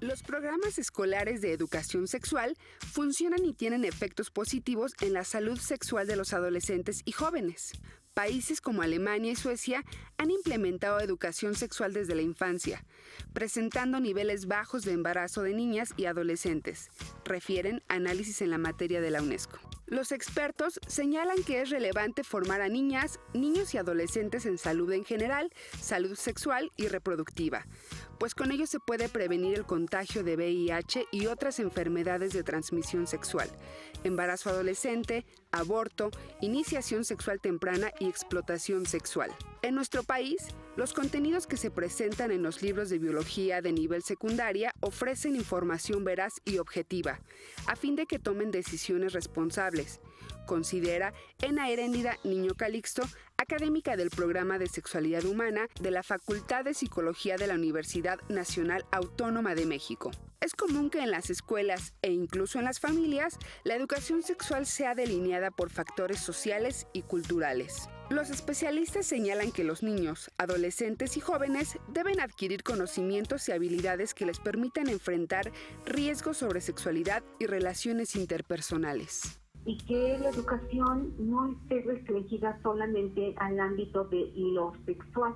Los programas escolares de educación sexual funcionan y tienen efectos positivos en la salud sexual de los adolescentes y jóvenes. Países como Alemania y Suecia han implementado educación sexual desde la infancia, presentando niveles bajos de embarazo de niñas y adolescentes, refieren análisis en la materia de la UNESCO. Los expertos señalan que es relevante formar a niñas, niños y adolescentes en salud en general, salud sexual y reproductiva, pues con ello se puede prevenir el contagio de V I H y otras enfermedades de transmisión sexual, embarazo adolescente, aborto, iniciación sexual temprana y explotación sexual. En nuestro país, los contenidos que se presentan en los libros de biología de nivel secundaria ofrecen información veraz y objetiva, a fin de que tomen decisiones responsables, considera Ena Heréndira Niño Calixto, académica del Programa de Sexualidad Humana de la Facultad de Psicología de la Universidad Nacional Autónoma de México. Es común que en las escuelas e incluso en las familias, la educación sexual sea delineada por factores sociales y culturales. Los especialistas señalan que los niños, adolescentes y jóvenes deben adquirir conocimientos y habilidades que les permitan enfrentar riesgos sobre sexualidad y relaciones interpersonales. Y que la educación no esté restringida solamente al ámbito de lo sexual,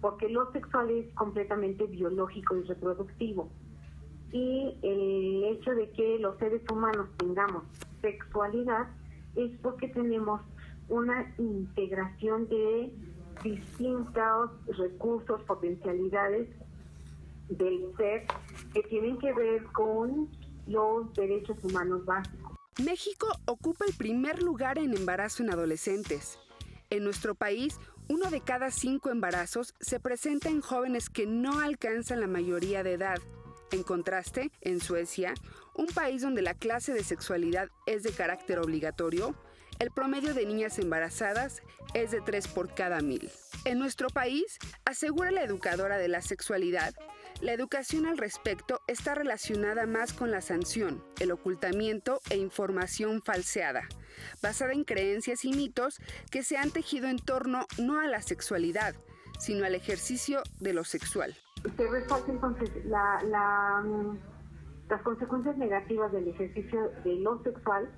porque lo sexual es completamente biológico y reproductivo. Y el hecho de que los seres humanos tengamos sexualidad es porque tenemos una integración de distintos recursos, potencialidades del ser que tienen que ver con los derechos humanos básicos. México ocupa el primer lugar en embarazo en adolescentes. En nuestro país, uno de cada cinco embarazos se presenta en jóvenes que no alcanzan la mayoría de edad. En contraste, en Suecia, un país donde la clase de sexualidad es de carácter obligatorio, el promedio de niñas embarazadas es de tres por cada mil. En nuestro país, asegura la educadora de la sexualidad, la educación al respecto está relacionada más con la sanción, el ocultamiento e información falseada, basada en creencias y mitos que se han tejido en torno no a la sexualidad, sino al ejercicio de lo sexual. Se resalta entonces la, la, las consecuencias negativas del ejercicio de lo sexual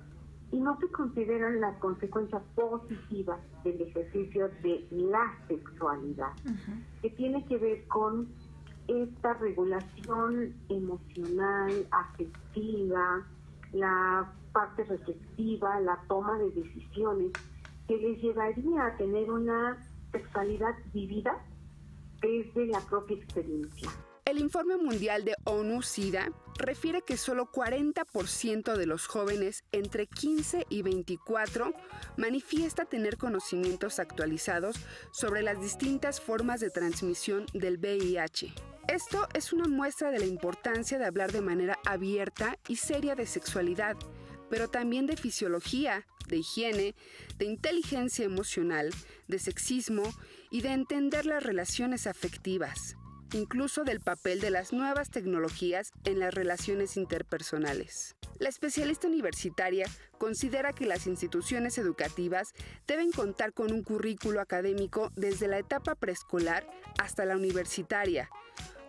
y no se consideran las consecuencias positivas del ejercicio de la sexualidad, uh-huh. que tiene que ver con esta regulación emocional, afectiva, la parte reflexiva, la toma de decisiones, que les llevaría a tener una sexualidad vivida desde la propia experiencia. El informe mundial de ONU SIDA refiere que solo cuarenta por ciento de los jóvenes entre quince y veinticuatro manifiesta tener conocimientos actualizados sobre las distintas formas de transmisión del V I H. Esto es una muestra de la importancia de hablar de manera abierta y seria de sexualidad, pero también de fisiología, de higiene, de inteligencia emocional, de sexismo y de entender las relaciones afectivas, incluso del papel de las nuevas tecnologías en las relaciones interpersonales. La especialista universitaria considera que las instituciones educativas deben contar con un currículo académico desde la etapa preescolar hasta la universitaria,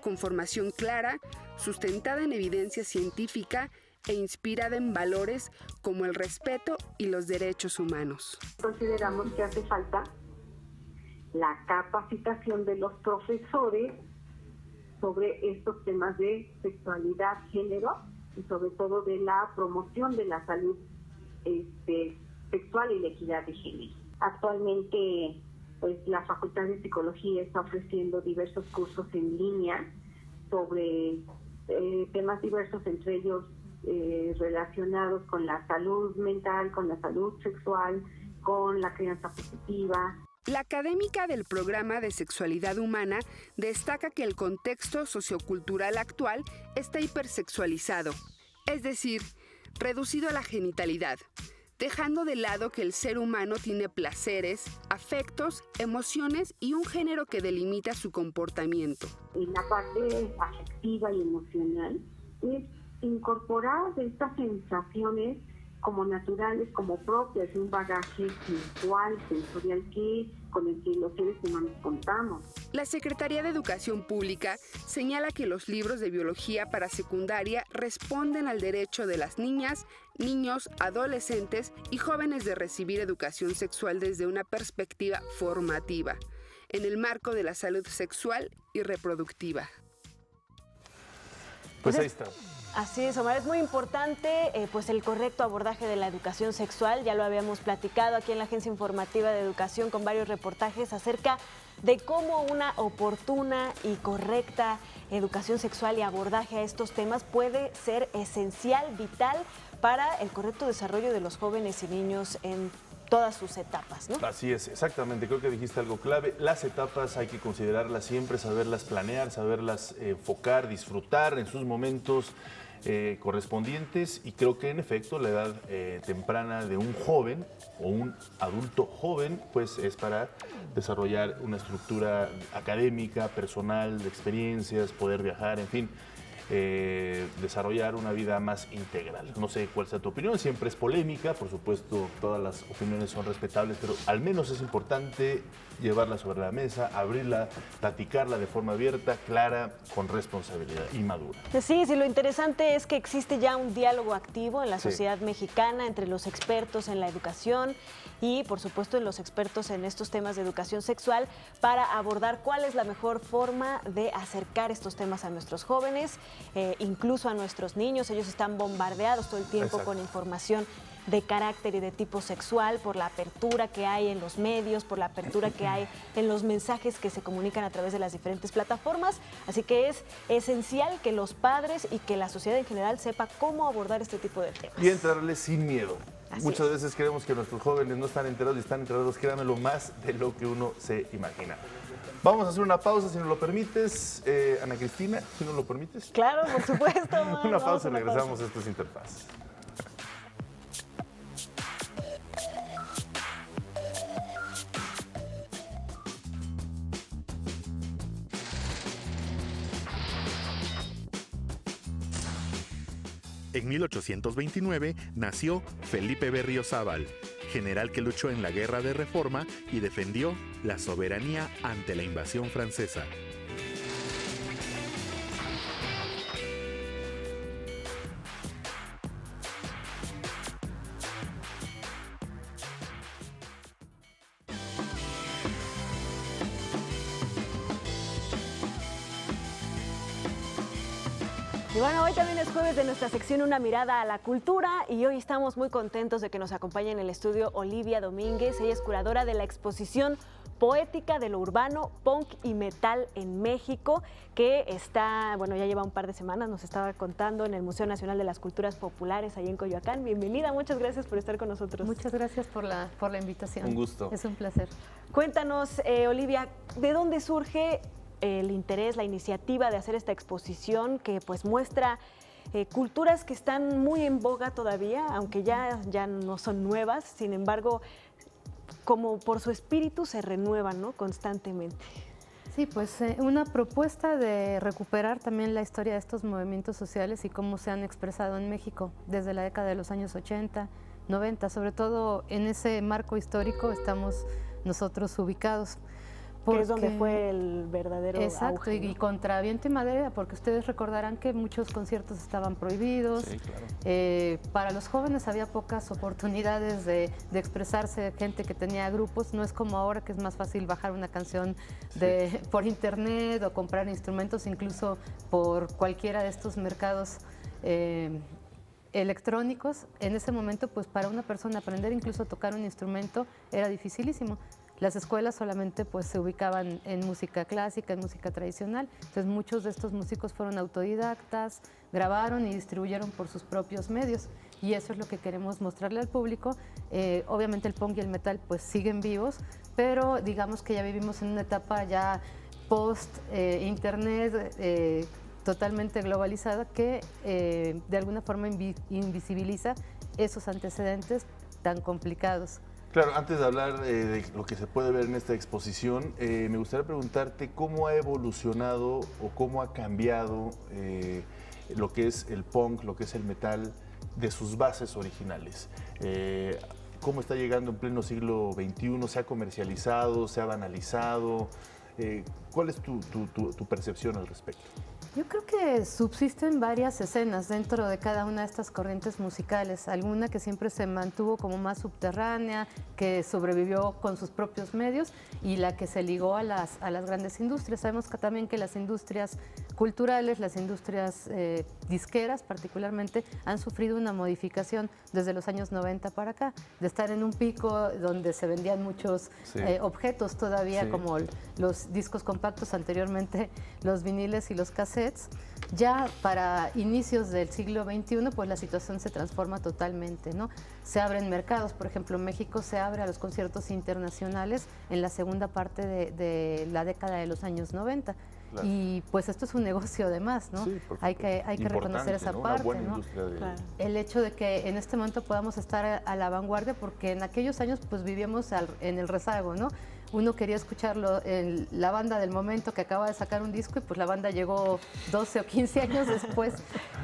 con formación clara, sustentada en evidencia científica e inspirada en valores como el respeto y los derechos humanos. Consideramos que hace falta la capacitación de los profesores sobre estos temas de sexualidad, género y sobre todo de la promoción de la salud este, sexual y la equidad de género. Actualmente, pues la Facultad de Psicología está ofreciendo diversos cursos en línea sobre eh, temas diversos, entre ellos eh, relacionados con la salud mental, con la salud sexual, con la crianza positiva. La académica del Programa de Sexualidad Humana destaca que el contexto sociocultural actual está hipersexualizado, es decir, reducido a la genitalidad, dejando de lado que el ser humano tiene placeres, afectos, emociones y un género que delimita su comportamiento. En la parte afectiva y emocional es incorporar estas sensaciones como naturales, como propias de un bagaje virtual, sensorial que con el que los seres humanos contamos. La Secretaría de Educación Pública señala que los libros de biología para secundaria responden al derecho de las niñas, niños, adolescentes y jóvenes de recibir educación sexual desde una perspectiva formativa, en el marco de la salud sexual y reproductiva. Pues ahí está. Así es, Omar, es muy importante eh, pues el correcto abordaje de la educación sexual. Ya lo habíamos platicado aquí en la Agencia Informativa de Educación con varios reportajes acerca de cómo una oportuna y correcta educación sexual y abordaje a estos temas puede ser esencial, vital para el correcto desarrollo de los jóvenes y niños en todas sus etapas, ¿no? Así es, exactamente, creo que dijiste algo clave. Las etapas hay que considerarlas siempre, saberlas planear, saberlas enfocar, disfrutar en sus momentos eh, correspondientes, y creo que en efecto la edad eh, temprana de un joven o un adulto joven pues es para desarrollar una estructura académica, personal, de experiencias, poder viajar, en fin. Eh, desarrollar una vida más integral. No sé cuál sea tu opinión, siempre es polémica, por supuesto todas las opiniones son respetables, pero al menos es importante llevarla sobre la mesa, abrirla, platicarla de forma abierta, clara, con responsabilidad y madura. Sí, sí, lo interesante es que existe ya un diálogo activo en la sociedad sí. mexicana entre los expertos en la educación y por supuesto en los expertos en estos temas de educación sexual para abordar cuál es la mejor forma de acercar estos temas a nuestros jóvenes. Eh, incluso a nuestros niños, ellos están bombardeados todo el tiempo Exacto. con información de carácter y de tipo sexual por la apertura que hay en los medios, por la apertura que hay en los mensajes que se comunican a través de las diferentes plataformas. Así que es esencial que los padres y que la sociedad en general sepa cómo abordar este tipo de temas. Y entrarles sin miedo. Así Muchas es. veces creemos que nuestros jóvenes no están enterados y están enterados, créanmelo, más de lo que uno se imagina. Vamos a hacer una pausa, si nos lo permites, eh, Ana Cristina, si nos lo permites. Claro, por supuesto. Man, una pausa y regresamos pausa. a estos Interfaz. En mil ochocientos veintinueve nació Felipe Berriozábal, general que luchó en la Guerra de Reforma y defendió la soberanía ante la invasión francesa. Jueves de nuestra sección Una Mirada a la Cultura, y hoy estamos muy contentos de que nos acompañe en el estudio Olivia Domínguez. Ella es curadora de la exposición Poética de lo Urbano, Punk y Metal en México, que está, bueno, ya lleva un par de semanas, nos estaba contando, en el Museo Nacional de las Culturas Populares, ahí en Coyoacán. Bienvenida, muchas gracias por estar con nosotros. Muchas gracias por la, por la invitación. Un gusto. Es un placer. Cuéntanos, eh, Olivia, ¿de dónde surge el interés, la iniciativa de hacer esta exposición que pues muestra Eh, culturas que están muy en boga todavía, aunque ya, ya no son nuevas? Sin embargo, como por su espíritu se renuevan, ¿no?, constantemente. Sí, pues eh, una propuesta de recuperar también la historia de estos movimientos sociales y cómo se han expresado en México desde la década de los años ochenta, noventa, sobre todo en ese marco histórico estamos nosotros ubicados. Porque, que es donde fue el verdadero Exacto, auge, ¿no? y, y contra viento y madera, porque ustedes recordarán que muchos conciertos estaban prohibidos. Sí, claro. eh, para los jóvenes había pocas oportunidades de, de expresarse, gente que tenía grupos. No es como ahora, que es más fácil bajar una canción de, sí. por internet o comprar instrumentos, incluso por cualquiera de estos mercados eh, electrónicos. En ese momento, pues para una persona aprender incluso a tocar un instrumento era dificilísimo. Las escuelas solamente pues, se ubicaban en música clásica, en música tradicional. Entonces muchos de estos músicos fueron autodidactas, grabaron y distribuyeron por sus propios medios. Y eso es lo que queremos mostrarle al público. Eh, obviamente el punk y el metal pues, siguen vivos, pero digamos que ya vivimos en una etapa ya post-internet, eh, eh, totalmente globalizada, que eh, de alguna forma invi- invisibiliza esos antecedentes tan complicados. Claro, antes de hablar eh, de lo que se puede ver en esta exposición, eh, me gustaría preguntarte cómo ha evolucionado o cómo ha cambiado eh, lo que es el punk, lo que es el metal, de sus bases originales. Eh, ¿Cómo está llegando en pleno siglo veintiuno? ¿Se ha comercializado? ¿Se ha banalizado? Eh, ¿Cuál es tu, tu, tu, tu percepción al respecto? Yo creo que subsisten varias escenas dentro de cada una de estas corrientes musicales. Alguna que siempre se mantuvo como más subterránea, que sobrevivió con sus propios medios y la que se ligó a las, a las grandes industrias. Sabemos que también que las industrias culturales, las industrias eh, disqueras particularmente, han sufrido una modificación desde los años noventa para acá, de estar en un pico donde se vendían muchos sí. eh, objetos todavía, sí. como los discos compactos, anteriormente los viniles y los cassettes. Ya para inicios del siglo veintiuno, pues la situación se transforma totalmente, ¿no? Se abren mercados, por ejemplo, México se abre a los conciertos internacionales en la segunda parte de, de la década de los años noventa. Claro. Y pues esto es un negocio además, ¿no? Sí, hay que, hay que reconocer esa ¿no? parte, una buena ¿no? industria de... claro. El hecho de que en este momento podamos estar a, a la vanguardia, porque en aquellos años pues vivíamos al, en el rezago, ¿no? Uno quería escucharlo en la banda del momento que acaba de sacar un disco y pues la banda llegó doce o quince años después.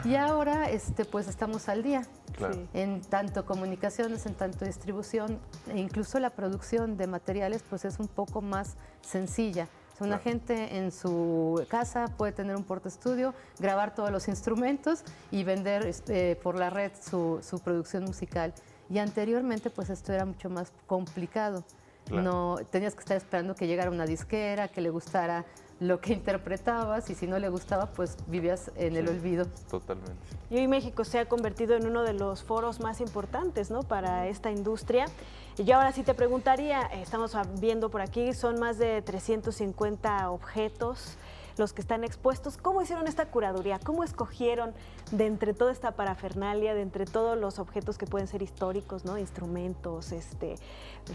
Y ahora este, pues estamos al día, claro. sí. en tanto comunicaciones, en tanto distribución, e incluso la producción de materiales pues es un poco más sencilla. Una claro. gente en su casa puede tener un portaestudio, grabar todos los instrumentos y vender eh, por la red su, su producción musical. Y anteriormente, pues esto era mucho más complicado. Claro. No, tenías que estar esperando que llegara una disquera, que le gustara lo que interpretabas, y si no le gustaba, pues vivías en sí, el olvido. Totalmente. Y hoy México se ha convertido en uno de los foros más importantes, ¿no?, para esta industria. Y yo ahora sí te preguntaría, estamos viendo por aquí, son más de trescientos cincuenta objetos los que están expuestos. ¿Cómo hicieron esta curaduría? ¿Cómo escogieron de entre toda esta parafernalia, de entre todos los objetos que pueden ser históricos, ¿no?, instrumentos, este,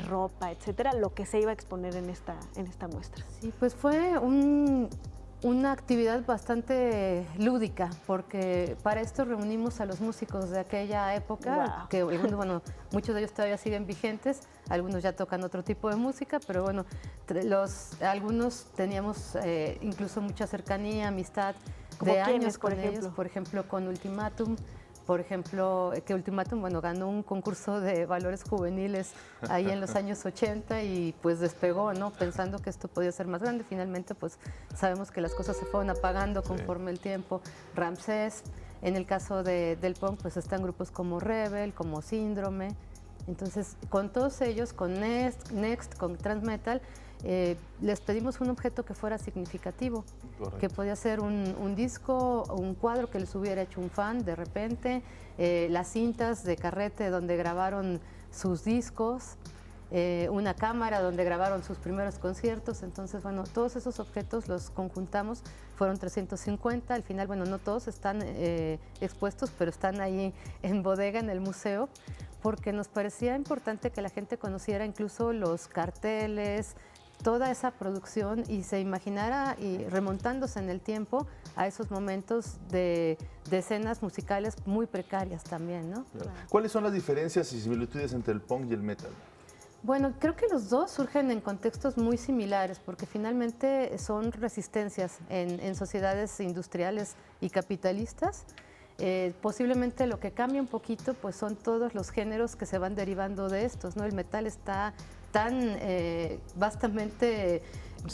ropa, etcétera, lo que se iba a exponer en esta, en esta muestra? Sí, pues fue un, una actividad bastante lúdica, porque para esto reunimos a los músicos de aquella época, wow. que bueno, muchos de ellos todavía siguen vigentes, algunos ya tocan otro tipo de música, pero bueno, los, algunos teníamos eh, incluso mucha cercanía, amistad de años con ellos, por ejemplo, con Ultimátum. Por ejemplo, que Ultimátum, bueno, ganó un concurso de valores juveniles ahí en los años ochenta y pues despegó, ¿no? Pensando que esto podía ser más grande. Finalmente, pues sabemos que las cosas se fueron apagando conforme sí. el tiempo. Ramsés, en el caso de, del punk, pues están grupos como Rebel, como Síndrome. Entonces, con todos ellos, con Next, Next con Transmetal, eh, les pedimos un objeto que fuera significativo, correcto. Que podía ser un, un disco, un cuadro que les hubiera hecho un fan de repente, eh, las cintas de carrete donde grabaron sus discos, eh, una cámara donde grabaron sus primeros conciertos. Entonces, bueno, todos esos objetos los conjuntamos, fueron trescientos cincuenta, al final, bueno, no todos están eh, expuestos, pero están ahí en bodega, en el museo, porque nos parecía importante que la gente conociera incluso los carteles, toda esa producción, y se imaginara, y remontándose en el tiempo, a esos momentos de, de escenas musicales muy precarias también, ¿no? Claro. ¿Cuáles son las diferencias y similitudes entre el punk y el metal? Bueno, creo que los dos surgen en contextos muy similares, porque finalmente son resistencias en, en sociedades industriales y capitalistas. Eh, posiblemente lo que cambia un poquito pues son todos los géneros que se van derivando de estos, ¿no? El metal está tan eh, vastamente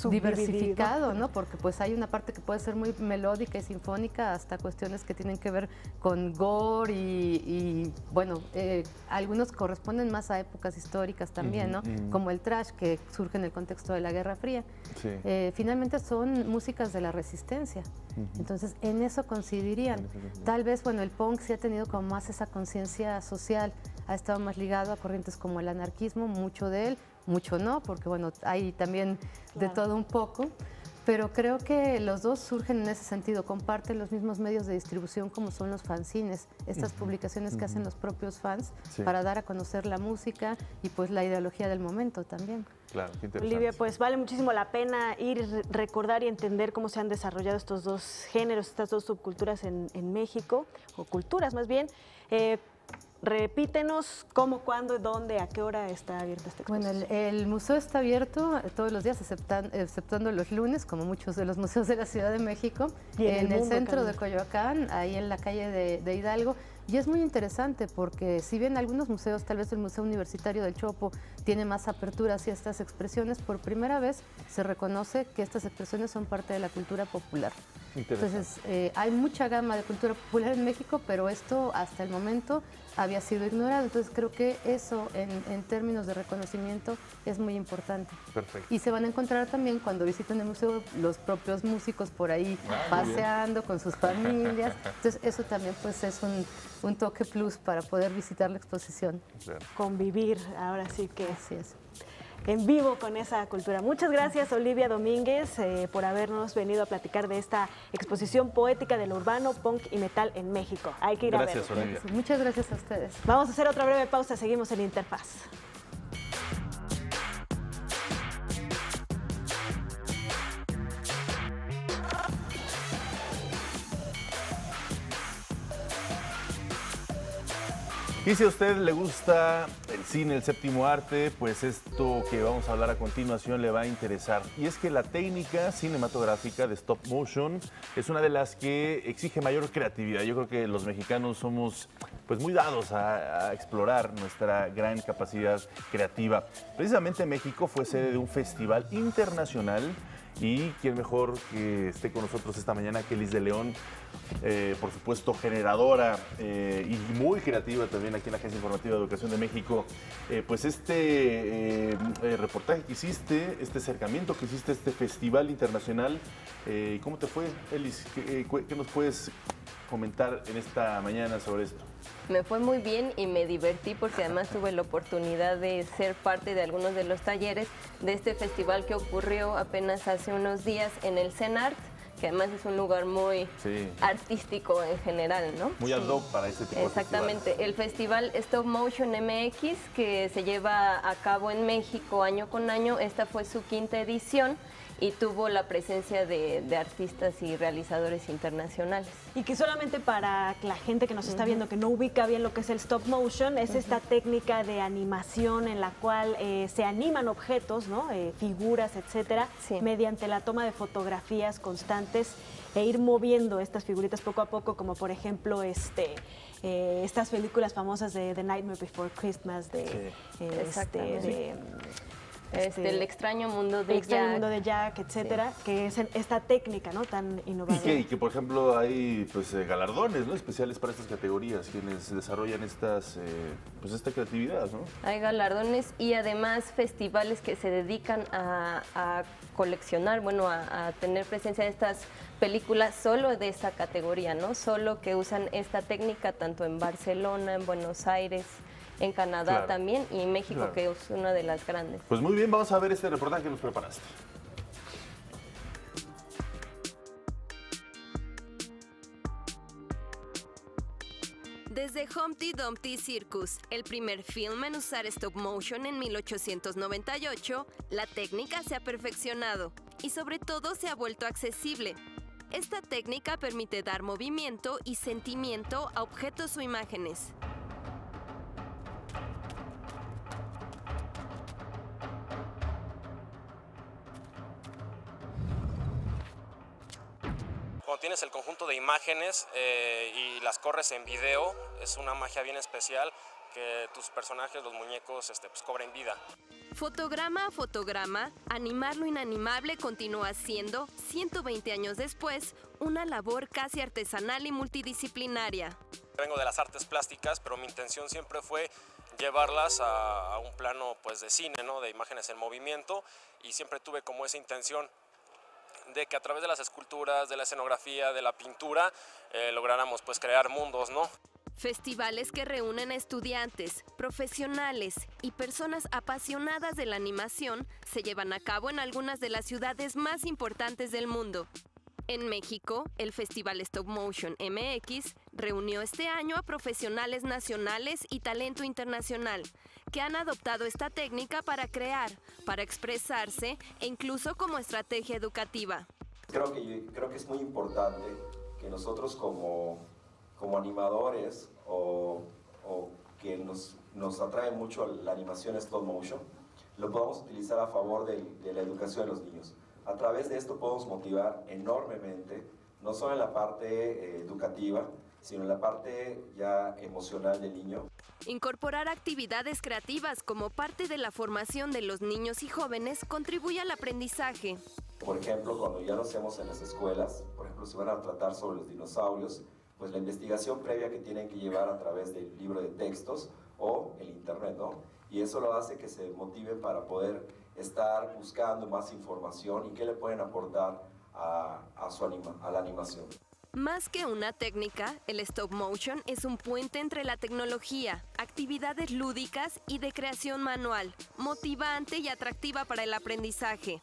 diversificado, ¿no? Porque pues hay una parte que puede ser muy melódica y sinfónica, hasta cuestiones que tienen que ver con gore y, y bueno, eh, algunos corresponden más a épocas históricas también, ¿no? Mm-hmm. Como el thrash, que surge en el contexto de la Guerra Fría. Sí. Eh, finalmente son músicas de la resistencia. Mm-hmm. Entonces, en eso coincidirían. En eso Tal vez, bueno, el punk sí ha tenido como más esa conciencia social, ha estado más ligado a corrientes como el anarquismo, mucho de él, mucho no, porque bueno, hay también claro. de todo un poco, pero creo que los dos surgen en ese sentido, comparten los mismos medios de distribución, como son los fanzines, estas uh-huh. publicaciones uh-huh. que hacen los propios fans sí. para dar a conocer la música y pues la ideología del momento también. Claro, qué interesante. Olivia, pues vale muchísimo la pena ir, recordar y entender cómo se han desarrollado estos dos géneros, estas dos subculturas en, en México, o culturas más bien. Eh, Repítenos cómo, cuándo, dónde, a qué hora está abierta esta exposición. Bueno, el, el museo está abierto todos los días, exceptan, exceptando los lunes, como muchos de los museos de la Ciudad de México, y en, en el, el mundo, centro Carmen. de Coyoacán, ahí en la calle de, de Hidalgo. Y es muy interesante porque si bien algunos museos, tal vez el Museo Universitario del Chopo, tiene más apertura hacia estas expresiones, por primera vez se reconoce que estas expresiones son parte de la cultura popular. Entonces, eh, hay mucha gama de cultura popular en México, pero esto hasta el momento había sido ignorado. Entonces, creo que eso, en, en términos de reconocimiento, es muy importante. Perfecto. Y se van a encontrar también, cuando visiten el museo, los propios músicos por ahí ah, paseando con sus familias. Entonces, eso también pues es un, un toque plus para poder visitar la exposición. Claro. Convivir, ahora sí que... Así es. En vivo con esa cultura. Muchas gracias, Olivia Domínguez, eh, por habernos venido a platicar de esta exposición poética del urbano, punk y metal en México. Hay que ir gracias, a ver. Olivia. Muchas gracias a ustedes. Vamos a hacer otra breve pausa, seguimos en Interfaz. Y si a usted le gusta el cine, el séptimo arte, pues esto que vamos a hablar a continuación le va a interesar. Y es que la técnica cinematográfica de stop motion es una de las que exige mayor creatividad. Yo creo que los mexicanos somos pues muy dados a, a explorar nuestra gran capacidad creativa. Precisamente México fue sede de un festival internacional. Y quién mejor que esté con nosotros esta mañana que Liz de León, eh, por supuesto generadora eh, y muy creativa también aquí en la Agencia Informativa de Educación de México. Eh, pues este eh, reportaje que hiciste, este acercamiento que hiciste, este festival internacional, eh, ¿cómo te fue, Elis? ¿Qué, qué nos puedes comentar en esta mañana sobre esto? Me fue muy bien y me divertí porque además tuve la oportunidad de ser parte de algunos de los talleres de este festival que ocurrió apenas hace unos días en el CENART, que además es un lugar muy sí. artístico en general, ¿no? Muy ad hoc sí. para ese tipo de festivales. Exactamente. El festival Stop Motion M X, que se lleva a cabo en México año con año, esta fue su quinta edición. Y tuvo la presencia de, de artistas y realizadores internacionales. Y que solamente para la gente que nos está viendo, que no ubica bien lo que es el stop motion, es esta técnica de animación en la cual eh, se animan objetos, ¿no? eh, figuras, etcétera, sí. mediante la toma de fotografías constantes e ir moviendo estas figuritas poco a poco, como por ejemplo este... Eh, estas películas famosas de The Nightmare Before Christmas, de... Sí. Eh, Exactamente. Este, de Este, el extraño mundo de el extraño Jack. mundo de Jack, etcétera, sí. que es esta técnica, ¿no? tan innovadora. Y que, y que por ejemplo hay pues galardones, ¿no? especiales para estas categorías, quienes desarrollan estas eh, pues esta creatividad, ¿no? Hay galardones y además festivales que se dedican a, a coleccionar, bueno, a, a tener presencia de estas películas solo de esta categoría, ¿no? Solo que usan esta técnica tanto en Barcelona, en Buenos Aires, en Canadá claro. también, y en México, claro. que es una de las grandes. Pues muy bien, vamos a ver este reportaje que nos preparaste. Desde Humpty Dumpty Circus, el primer film en usar stop motion en mil ochocientos noventa y ocho, la técnica se ha perfeccionado y sobre todo se ha vuelto accesible. Esta técnica permite dar movimiento y sentimiento a objetos o imágenes. Tienes el conjunto de imágenes eh, y las corres en video, es una magia bien especial que tus personajes, los muñecos, este, pues, cobren vida. Fotograma a fotograma, animar lo inanimable continúa siendo, ciento veinte años después, una labor casi artesanal y multidisciplinaria. Vengo de las artes plásticas, pero mi intención siempre fue llevarlas a, a un plano pues, de cine, ¿no? de imágenes en movimiento, y siempre tuve como esa intención de que a través de las esculturas, de la escenografía, de la pintura, eh, lográramos pues crear mundos, ¿no? Festivales que reúnen a estudiantes, profesionales y personas apasionadas de la animación se llevan a cabo en algunas de las ciudades más importantes del mundo. En México, el Festival Stop Motion M X reunió este año a profesionales nacionales y talento internacional, que han adoptado esta técnica para crear, para expresarse e incluso como estrategia educativa. Creo que, creo que es muy importante que nosotros como, como animadores o, o que nos, nos atrae mucho la animación stop motion, lo podamos utilizar a favor de, de la educación de los niños. A través de esto podemos motivar enormemente, no solo en la parte eh, educativa, sino en la parte ya emocional del niño. Incorporar actividades creativas como parte de la formación de los niños y jóvenes contribuye al aprendizaje. Por ejemplo, cuando ya lo hacemos en las escuelas, por ejemplo, si van a tratar sobre los dinosaurios, pues la investigación previa que tienen que llevar a través del libro de textos o el internet, ¿no? Y eso lo hace que se motive para poder estar buscando más información y qué le pueden aportar a, a, su anima, a la animación. Más que una técnica, el stop motion es un puente entre la tecnología, actividades lúdicas y de creación manual, motivante y atractiva para el aprendizaje.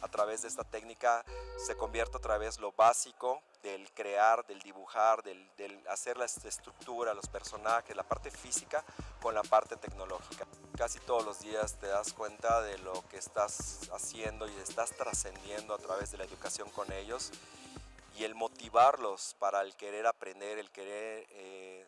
A través de esta técnica se convierte otra vez lo básico del crear, del dibujar, del, del hacer la estructura, los personajes, la parte física con la parte tecnológica. Casi todos los días te das cuenta de lo que estás haciendo y estás trascendiendo a través de la educación con ellos. Y el motivarlos para el querer aprender, el querer eh,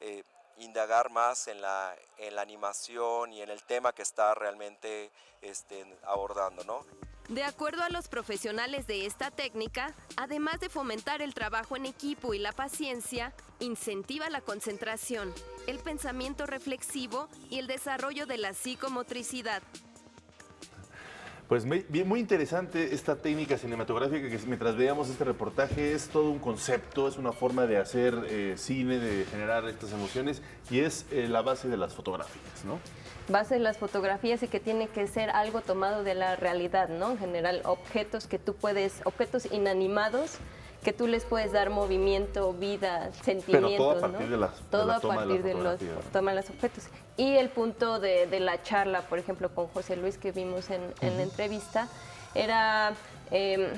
eh, indagar más en la, en la animación y en el tema que está realmente este, abordando, ¿no? De acuerdo a los profesionales de esta técnica, además de fomentar el trabajo en equipo y la paciencia, incentiva la concentración, el pensamiento reflexivo y el desarrollo de la psicomotricidad. Pues muy interesante esta técnica cinematográfica que mientras veíamos este reportaje es todo un concepto, es una forma de hacer eh, cine, de generar estas emociones y es eh, la base de las fotografías, ¿no? Base de las fotografías y que tiene que ser algo tomado de la realidad, ¿no? En general, objetos que tú puedes, objetos inanimados que tú les puedes dar movimiento, vida, sentimientos, pero todo a partir, ¿no? de las, todo de la toma a partir de, de los toma los objetos. Y el punto de, de la charla, por ejemplo, con José Luis que vimos en, en la entrevista, era eh,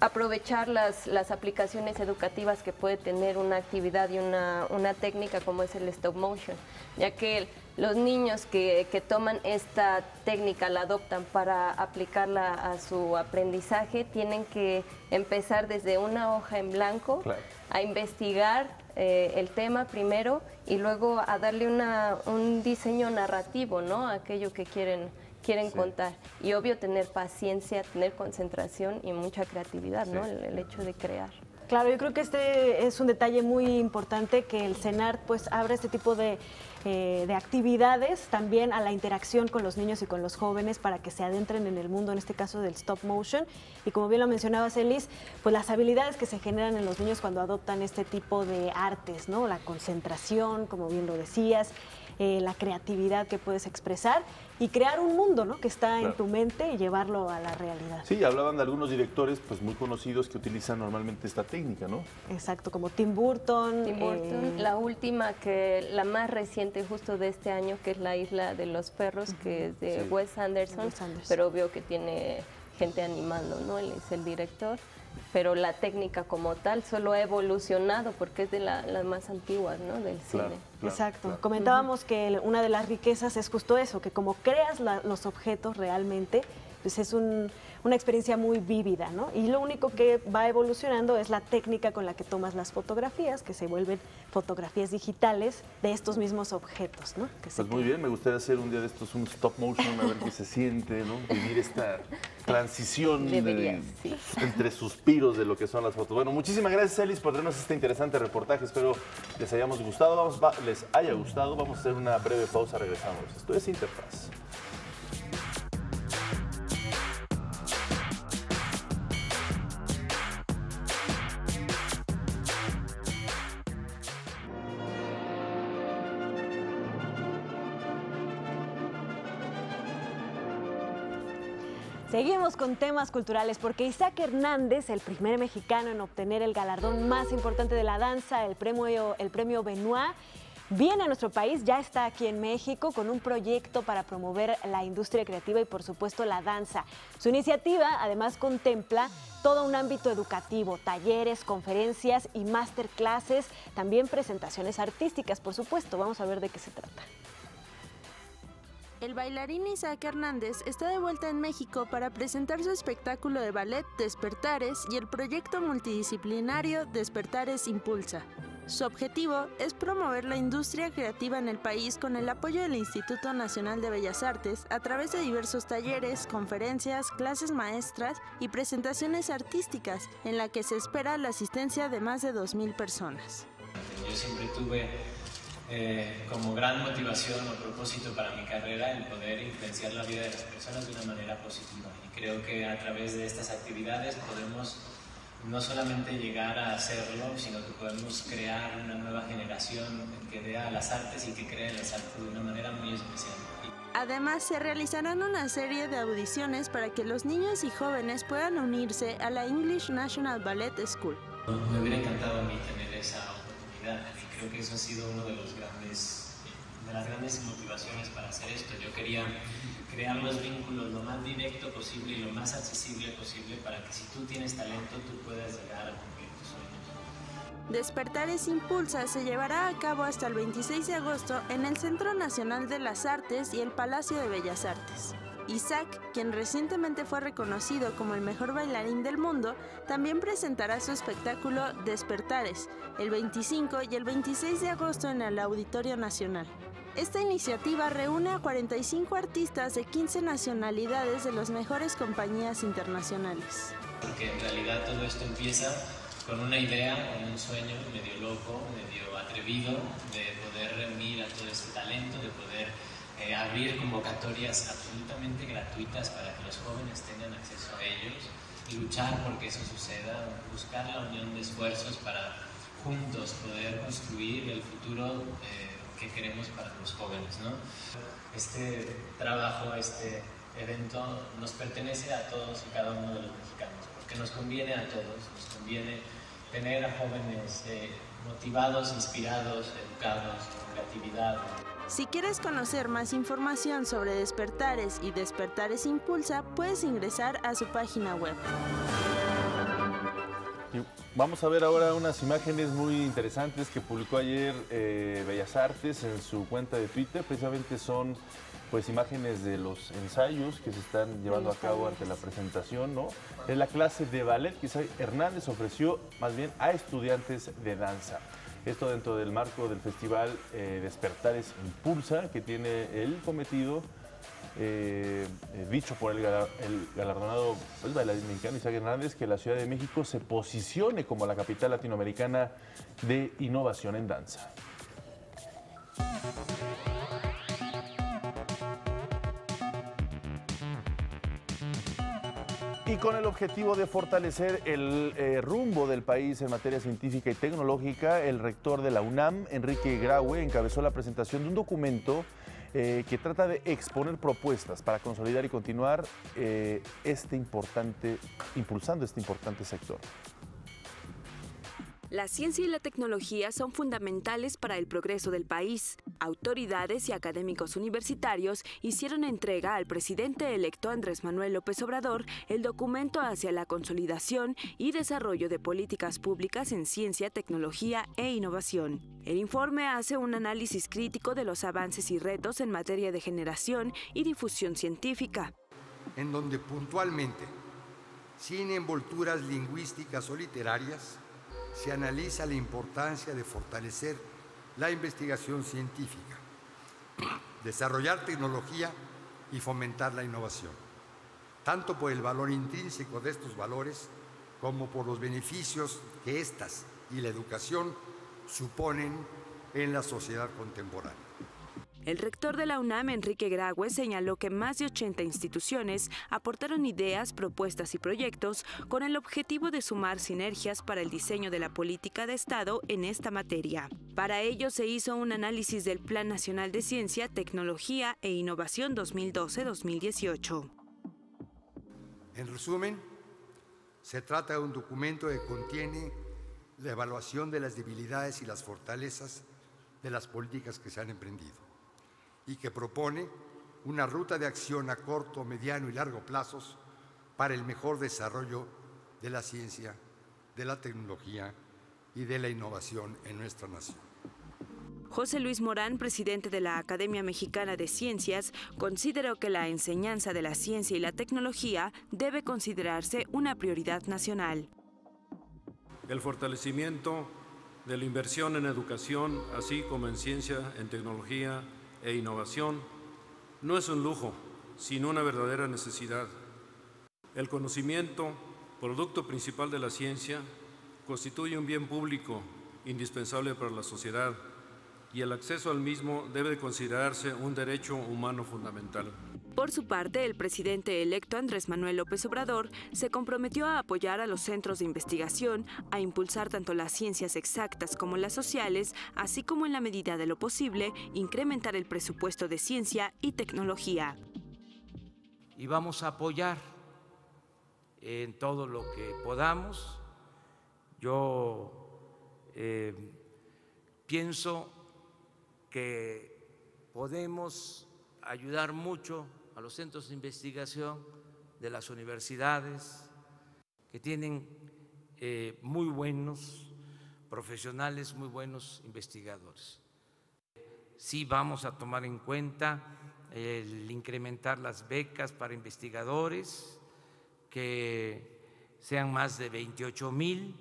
aprovechar las, las aplicaciones educativas que puede tener una actividad y una, una técnica como es el stop motion, ya que los niños que, que toman esta técnica, la adoptan para aplicarla a su aprendizaje, tienen que empezar desde una hoja en blanco, claro, a investigar eh, el tema primero y luego a darle una, un diseño narrativo, ¿no? Aquello que quieren, quieren sí. contar. Y obvio tener paciencia, tener concentración y mucha creatividad, sí. ¿no? El, el hecho de crear. Claro, yo creo que este es un detalle muy importante que el CENART pues abra este tipo de, eh, de actividades también a la interacción con los niños y con los jóvenes para que se adentren en el mundo, en este caso del stop motion. Y como bien lo mencionabas, Elis, pues las habilidades que se generan en los niños cuando adoptan este tipo de artes, ¿no? La concentración, como bien lo decías, eh, la creatividad que puedes expresar y crear un mundo, ¿no? Que está claro. en tu mente y llevarlo a la realidad. Sí, hablaban de algunos directores pues muy conocidos que utilizan normalmente esta técnica. Técnica, ¿no? Exacto, como Tim Burton. Tim Burton. Eh... La última, que la más reciente justo de este año, que es La Isla de los Perros, uh-huh. que es de sí. Wes Anderson, Wes Anderson, pero veo que tiene gente animando, ¿no? Él es el director, pero la técnica como tal solo ha evolucionado porque es de la, las más antiguas, ¿no? Del cine. Claro, claro, exacto. Claro. Comentábamos uh-huh. que una de las riquezas es justo eso, que como creas la, los objetos realmente, pues es un, una experiencia muy vívida, ¿no? Y lo único que va evolucionando es la técnica con la que tomas las fotografías, que se vuelven fotografías digitales de estos mismos objetos, ¿no? Que pues muy bien, me gustaría hacer un día de estos un stop motion, a ver qué se siente, ¿no? Vivir esta transición Debería, de, sí. entre suspiros de lo que son las fotos. Bueno, muchísimas gracias, Elis, por traernos este interesante reportaje. Espero les hayamos gustado, vamos, va, les haya gustado. Vamos a hacer una breve pausa, regresamos. Esto es Interfaz. Seguimos con temas culturales porque Isaac Hernández, el primer mexicano en obtener el galardón más importante de la danza, el premio, el premio Benoit, viene a nuestro país, ya está aquí en México con un proyecto para promover la industria creativa y por supuesto la danza. Su iniciativa además contempla todo un ámbito educativo, talleres, conferencias y masterclasses, también presentaciones artísticas, por supuesto. Vamos a ver de qué se trata. El bailarín Isaac Hernández está de vuelta en México para presentar su espectáculo de ballet Despertares y el proyecto multidisciplinario Despertares Impulsa. Su objetivo es promover la industria creativa en el país con el apoyo del Instituto Nacional de Bellas Artes a través de diversos talleres, conferencias, clases maestras y presentaciones artísticas en la que se espera la asistencia de más de dos mil personas. Yo siempre tuve eh, como gran motivación o propósito para mi carrera el poder influenciar la vida de las personas de una manera positiva, y creo que a través de estas actividades podemos no solamente llegar a hacerlo, sino que podemos crear una nueva generación que vea las artes y que cree las artes de una manera muy especial. Además, se realizarán una serie de audiciones para que los niños y jóvenes puedan unirse a la English National Ballet School. Me hubiera encantado a mí tener esa oportunidad, y creo que eso ha sido uno de los grandes... de las grandes motivaciones para hacer esto. Yo quería crear los vínculos lo más directo posible y lo más accesible posible para que si tú tienes talento, tú puedas llegar a cumplir tus sueños. Despertares Impulsa se llevará a cabo hasta el veintiséis de agosto en el Centro Nacional de las Artes y el Palacio de Bellas Artes. Isaac, quien recientemente fue reconocido como el mejor bailarín del mundo, también presentará su espectáculo Despertares el veinticinco y el veintiséis de agosto en el Auditorio Nacional. Esta iniciativa reúne a cuarenta y cinco artistas de quince nacionalidades de las mejores compañías internacionales. Porque en realidad todo esto empieza con una idea, con un sueño medio loco, medio atrevido, de poder reunir a todo ese talento, de poder eh, abrir convocatorias absolutamente gratuitas para que los jóvenes tengan acceso a ellos, y luchar porque eso suceda, buscar la unión de esfuerzos para juntos poder construir el futuro eh, que queremos para los jóvenes, ¿no? Este trabajo, este evento nos pertenece a todos y cada uno de los mexicanos, porque nos conviene a todos, nos conviene tener a jóvenes eh, motivados, inspirados, educados, con creatividad. Si quieres conocer más información sobre Despertares y Despertares Impulsa, puedes ingresar a su página web. Vamos a ver ahora unas imágenes muy interesantes que publicó ayer eh, Bellas Artes en su cuenta de Twitter. Precisamente son pues imágenes de los ensayos que se están llevando a cabo ante la presentación, ¿no? Es la clase de ballet que Isaac Hernández ofreció más bien a estudiantes de danza. Esto dentro del marco del festival eh, Despertares Impulsa, que tiene el cometido Eh, eh, dicho por el, galar, el galardonado el bailarín mexicano Isaac Hernández, que la Ciudad de México se posicione como la capital latinoamericana de innovación en danza. Y con el objetivo de fortalecer el eh, rumbo del país en materia científica y tecnológica, el rector de la UNAM, Enrique Graue, encabezó la presentación de un documento Eh, que trata de exponer propuestas para consolidar y continuar eh, este importante, impulsando este importante sector. La ciencia y la tecnología son fundamentales para el progreso del país. Autoridades y académicos universitarios hicieron entrega al presidente electo Andrés Manuel López Obrador el documento hacia la consolidación y desarrollo de políticas públicas en ciencia, tecnología e innovación. El informe hace un análisis crítico de los avances y retos en materia de generación y difusión científica. En donde puntualmente, sin envolturas lingüísticas o literarias, se analiza la importancia de fortalecer la investigación científica, desarrollar tecnología y fomentar la innovación, tanto por el valor intrínseco de estos valores como por los beneficios que éstas y la educación suponen en la sociedad contemporánea. El rector de la UNAM, Enrique Graue, señaló que más de ochenta instituciones aportaron ideas, propuestas y proyectos con el objetivo de sumar sinergias para el diseño de la política de Estado en esta materia. Para ello se hizo un análisis del Plan Nacional de Ciencia, Tecnología e Innovación dos mil doce a dos mil dieciocho. En resumen, se trata de un documento que contiene la evaluación de las debilidades y las fortalezas de las políticas que se han emprendido, y que propone una ruta de acción a corto, mediano y largo plazos para el mejor desarrollo de la ciencia, de la tecnología y de la innovación en nuestra nación. José Luis Morán, presidente de la Academia Mexicana de Ciencias, consideró que la enseñanza de la ciencia y la tecnología debe considerarse una prioridad nacional. El fortalecimiento de la inversión en educación, así como en ciencia, en tecnología e innovación, no es un lujo, sino una verdadera necesidad. El conocimiento, producto principal de la ciencia, constituye un bien público indispensable para la sociedad y el acceso al mismo debe considerarse un derecho humano fundamental. Por su parte, el presidente electo Andrés Manuel López Obrador se comprometió a apoyar a los centros de investigación, a impulsar tanto las ciencias exactas como las sociales, así como en la medida de lo posible, incrementar el presupuesto de ciencia y tecnología. Y vamos a apoyar en todo lo que podamos. Yo eh, pienso que podemos ayudar mucho a los centros de investigación de las universidades, que tienen eh, muy buenos profesionales, muy buenos investigadores. Sí vamos a tomar en cuenta el incrementar las becas para investigadores, que sean más de veintiocho mil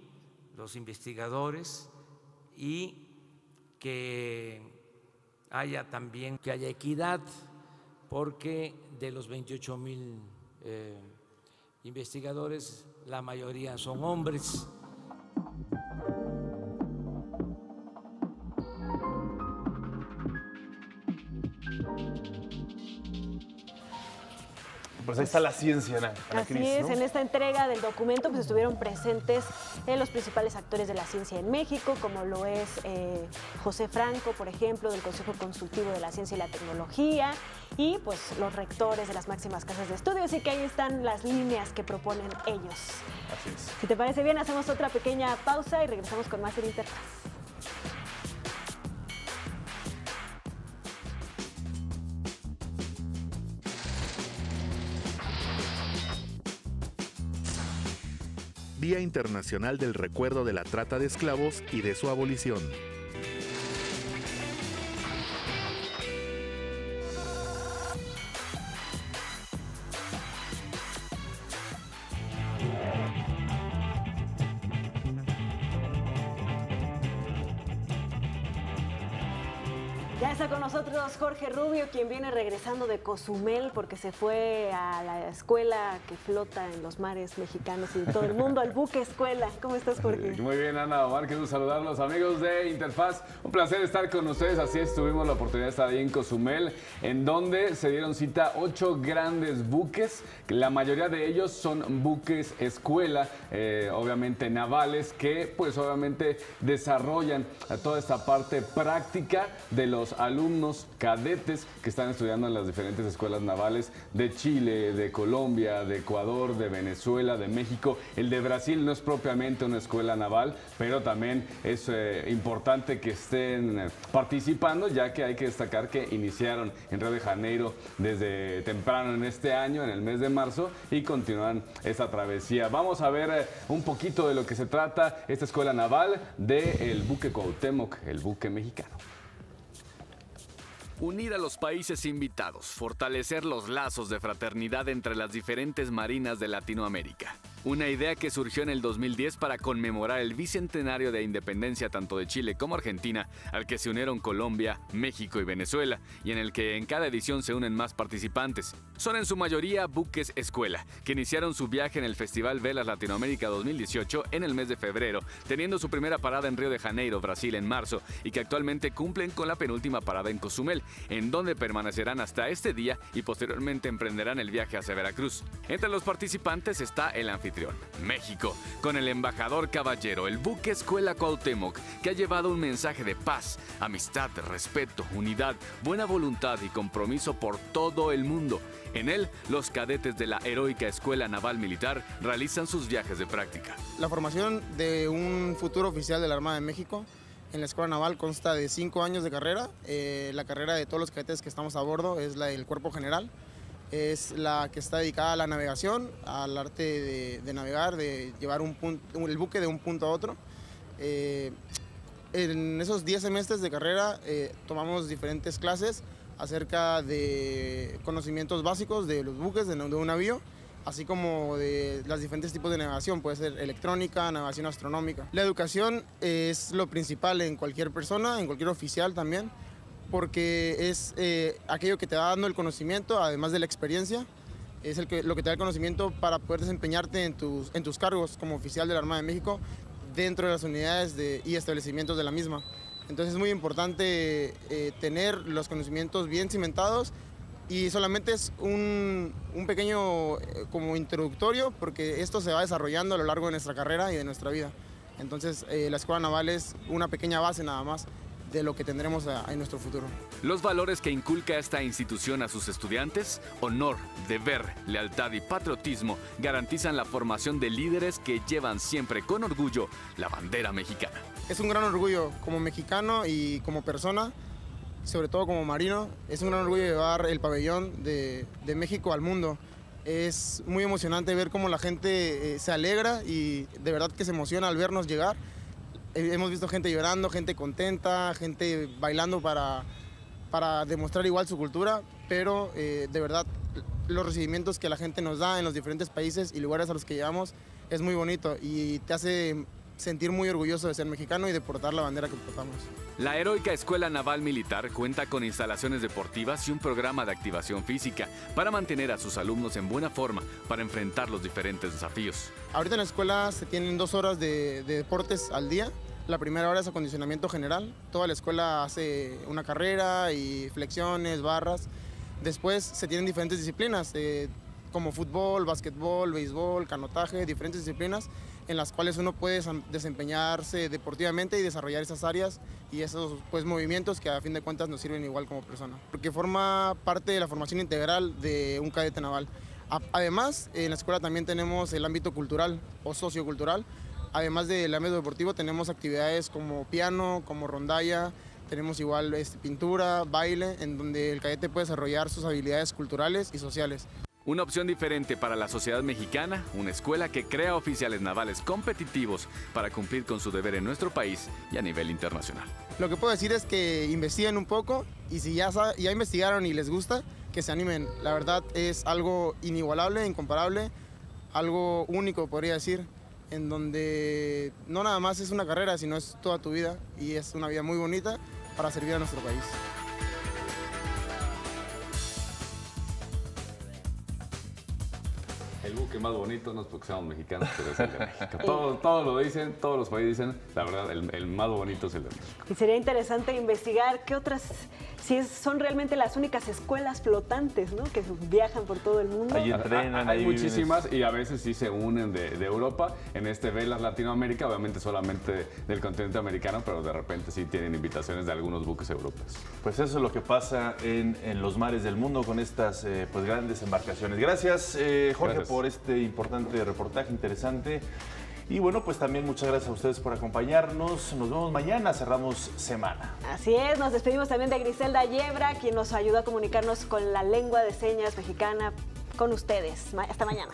los investigadores y que haya también, que haya equidad, porque de los veintiocho mil eh, investigadores, la mayoría son hombres. Pues ahí está la ciencia, Ana, Ana Cris, ¿no? Así es, en esta entrega del documento pues estuvieron presentes eh, los principales actores de la ciencia en México, como lo es eh, José Franco, por ejemplo, del Consejo Consultivo de la Ciencia y la Tecnología, y pues los rectores de las máximas casas de estudio, así que ahí están las líneas que proponen ellos. Así es. Si te parece bien, hacemos otra pequeña pausa y regresamos con más en Interfaz. Día Internacional del Recuerdo de la Trata de Esclavos y de su Abolición. Jorge Rubio, quien viene regresando de Cozumel porque se fue a la escuela que flota en los mares mexicanos y de todo el mundo, al buque escuela. ¿Cómo estás, Jorge? Muy bien, Ana, Omar, quiero saludarlos, amigos de Interfaz. Un placer estar con ustedes. Así es, tuvimos la oportunidad de estar ahí en Cozumel, en donde se dieron cita ocho grandes buques. La mayoría de ellos son buques escuela, eh, obviamente navales, que pues obviamente desarrollan toda esta parte práctica de los alumnos cadetes que están estudiando en las diferentes escuelas navales de Chile, de Colombia, de Ecuador, de Venezuela, de México. El de Brasil no es propiamente una escuela naval, pero también es eh, importante que estén eh, participando, ya que hay que destacar que iniciaron en Río de Janeiro desde temprano en este año, en el mes de marzo, y continúan esta travesía. Vamos a ver eh, un poquito de lo que se trata esta escuela naval del buque Cuauhtémoc, el buque mexicano. Unir a los países invitados, fortalecer los lazos de fraternidad entre las diferentes marinas de Latinoamérica. Una idea que surgió en el dos mil diez para conmemorar el bicentenario de independencia tanto de Chile como Argentina, al que se unieron Colombia, México y Venezuela, y en el que en cada edición se unen más participantes. Son en su mayoría buques escuela, que iniciaron su viaje en el Festival Velas Latinoamérica dos mil dieciocho en el mes de febrero, teniendo su primera parada en Río de Janeiro, Brasil, en marzo, y que actualmente cumplen con la penúltima parada en Cozumel, en donde permanecerán hasta este día y posteriormente emprenderán el viaje hacia Veracruz. Entre los participantes está el anfitrión, México, con el embajador caballero, el buque escuela Cuauhtémoc, que ha llevado un mensaje de paz, amistad, respeto, unidad, buena voluntad y compromiso por todo el mundo. En él, los cadetes de la heroica Escuela Naval Militar realizan sus viajes de práctica. La formación de un futuro oficial de la Armada de México en la Escuela Naval consta de cinco años de carrera. Eh, la carrera de todos los cadetes que estamos a bordo es la del Cuerpo General. Es la que está dedicada a la navegación, al arte de, de navegar, de llevar un punto, el buque de un punto a otro. Eh, en esos diez semestres de carrera eh, tomamos diferentes clases acerca de conocimientos básicos de los buques, de, de un navío, así como de los diferentes tipos de navegación, puede ser electrónica, navegación astronómica. La educación es lo principal en cualquier persona, en cualquier oficial también, porque es eh, aquello que te va dando el conocimiento, además de la experiencia, es el que, lo que te da el conocimiento para poder desempeñarte en tus, en tus cargos como oficial de la Armada de México dentro de las unidades de, y establecimientos de la misma. Entonces es muy importante eh, tener los conocimientos bien cimentados. Y solamente es un, un pequeño como introductorio, porque esto se va desarrollando a lo largo de nuestra carrera y de nuestra vida. Entonces, eh, la Escuela Naval es una pequeña base nada más de lo que tendremos a, en nuestro futuro. Los valores que inculca esta institución a sus estudiantes, honor, deber, lealtad y patriotismo, garantizan la formación de líderes que llevan siempre con orgullo la bandera mexicana. Es un gran orgullo como mexicano y como persona, sobre todo como marino. Es un gran orgullo llevar el pabellón de, de México al mundo. Es muy emocionante ver cómo la gente eh, se alegra y de verdad que se emociona al vernos llegar. Eh, hemos visto gente llorando, gente contenta, gente bailando para, para demostrar igual su cultura, pero eh, de verdad los recibimientos que la gente nos da en los diferentes países y lugares a los que llegamos es muy bonito y te hace sentir muy orgulloso de ser mexicano y de portar la bandera que portamos. La heroica Escuela Naval Militar cuenta con instalaciones deportivas y un programa de activación física para mantener a sus alumnos en buena forma para enfrentar los diferentes desafíos. Ahorita en la escuela se tienen dos horas de, de deportes al día. La primera hora es acondicionamiento general. Toda la escuela hace una carrera y flexiones, barras. Después se tienen diferentes disciplinas, eh, como fútbol, básquetbol, béisbol, canotaje, diferentes disciplinas en las cuales uno puede desempeñarse deportivamente y desarrollar esas áreas y esos pues, movimientos que a fin de cuentas nos sirven igual como persona, porque forma parte de la formación integral de un cadete naval. Además, en la escuela también tenemos el ámbito cultural o sociocultural, además del ámbito deportivo tenemos actividades como piano, como rondalla, tenemos igual este, pintura, baile, en donde el cadete puede desarrollar sus habilidades culturales y sociales. Una opción diferente para la sociedad mexicana, una escuela que crea oficiales navales competitivos para cumplir con su deber en nuestro país y a nivel internacional. Lo que puedo decir es que investiguen un poco y si ya, ya investigaron y les gusta, que se animen. La verdad es algo inigualable, incomparable, algo único podría decir, en donde no nada más es una carrera, sino es toda tu vida y es una vida muy bonita para servir a nuestro país. El buque más bonito, no es porque seamos mexicanos, pero es el de México. Todos, todos lo dicen, todos los países dicen, la verdad, el, el más bonito es el de México. Y sería interesante investigar qué otras, si es, son realmente las únicas escuelas flotantes, ¿no? Que viajan por todo el mundo. Ahí entrenan, hay ahí muchísimas viven. Y a veces sí se unen de, de Europa. En este Velas Latinoamérica, obviamente solamente del continente americano, pero de repente sí tienen invitaciones de algunos buques europeos. Pues eso es lo que pasa en, en los mares del mundo con estas eh, pues, grandes embarcaciones. Gracias, eh, Jorge. Gracias. Por por este importante reportaje interesante. Y bueno, pues también muchas gracias a ustedes por acompañarnos. Nos vemos mañana, cerramos semana. Así es, nos despedimos también de Grisela Yebra, quien nos ayudó a comunicarnos con la lengua de señas mexicana con ustedes. Hasta mañana.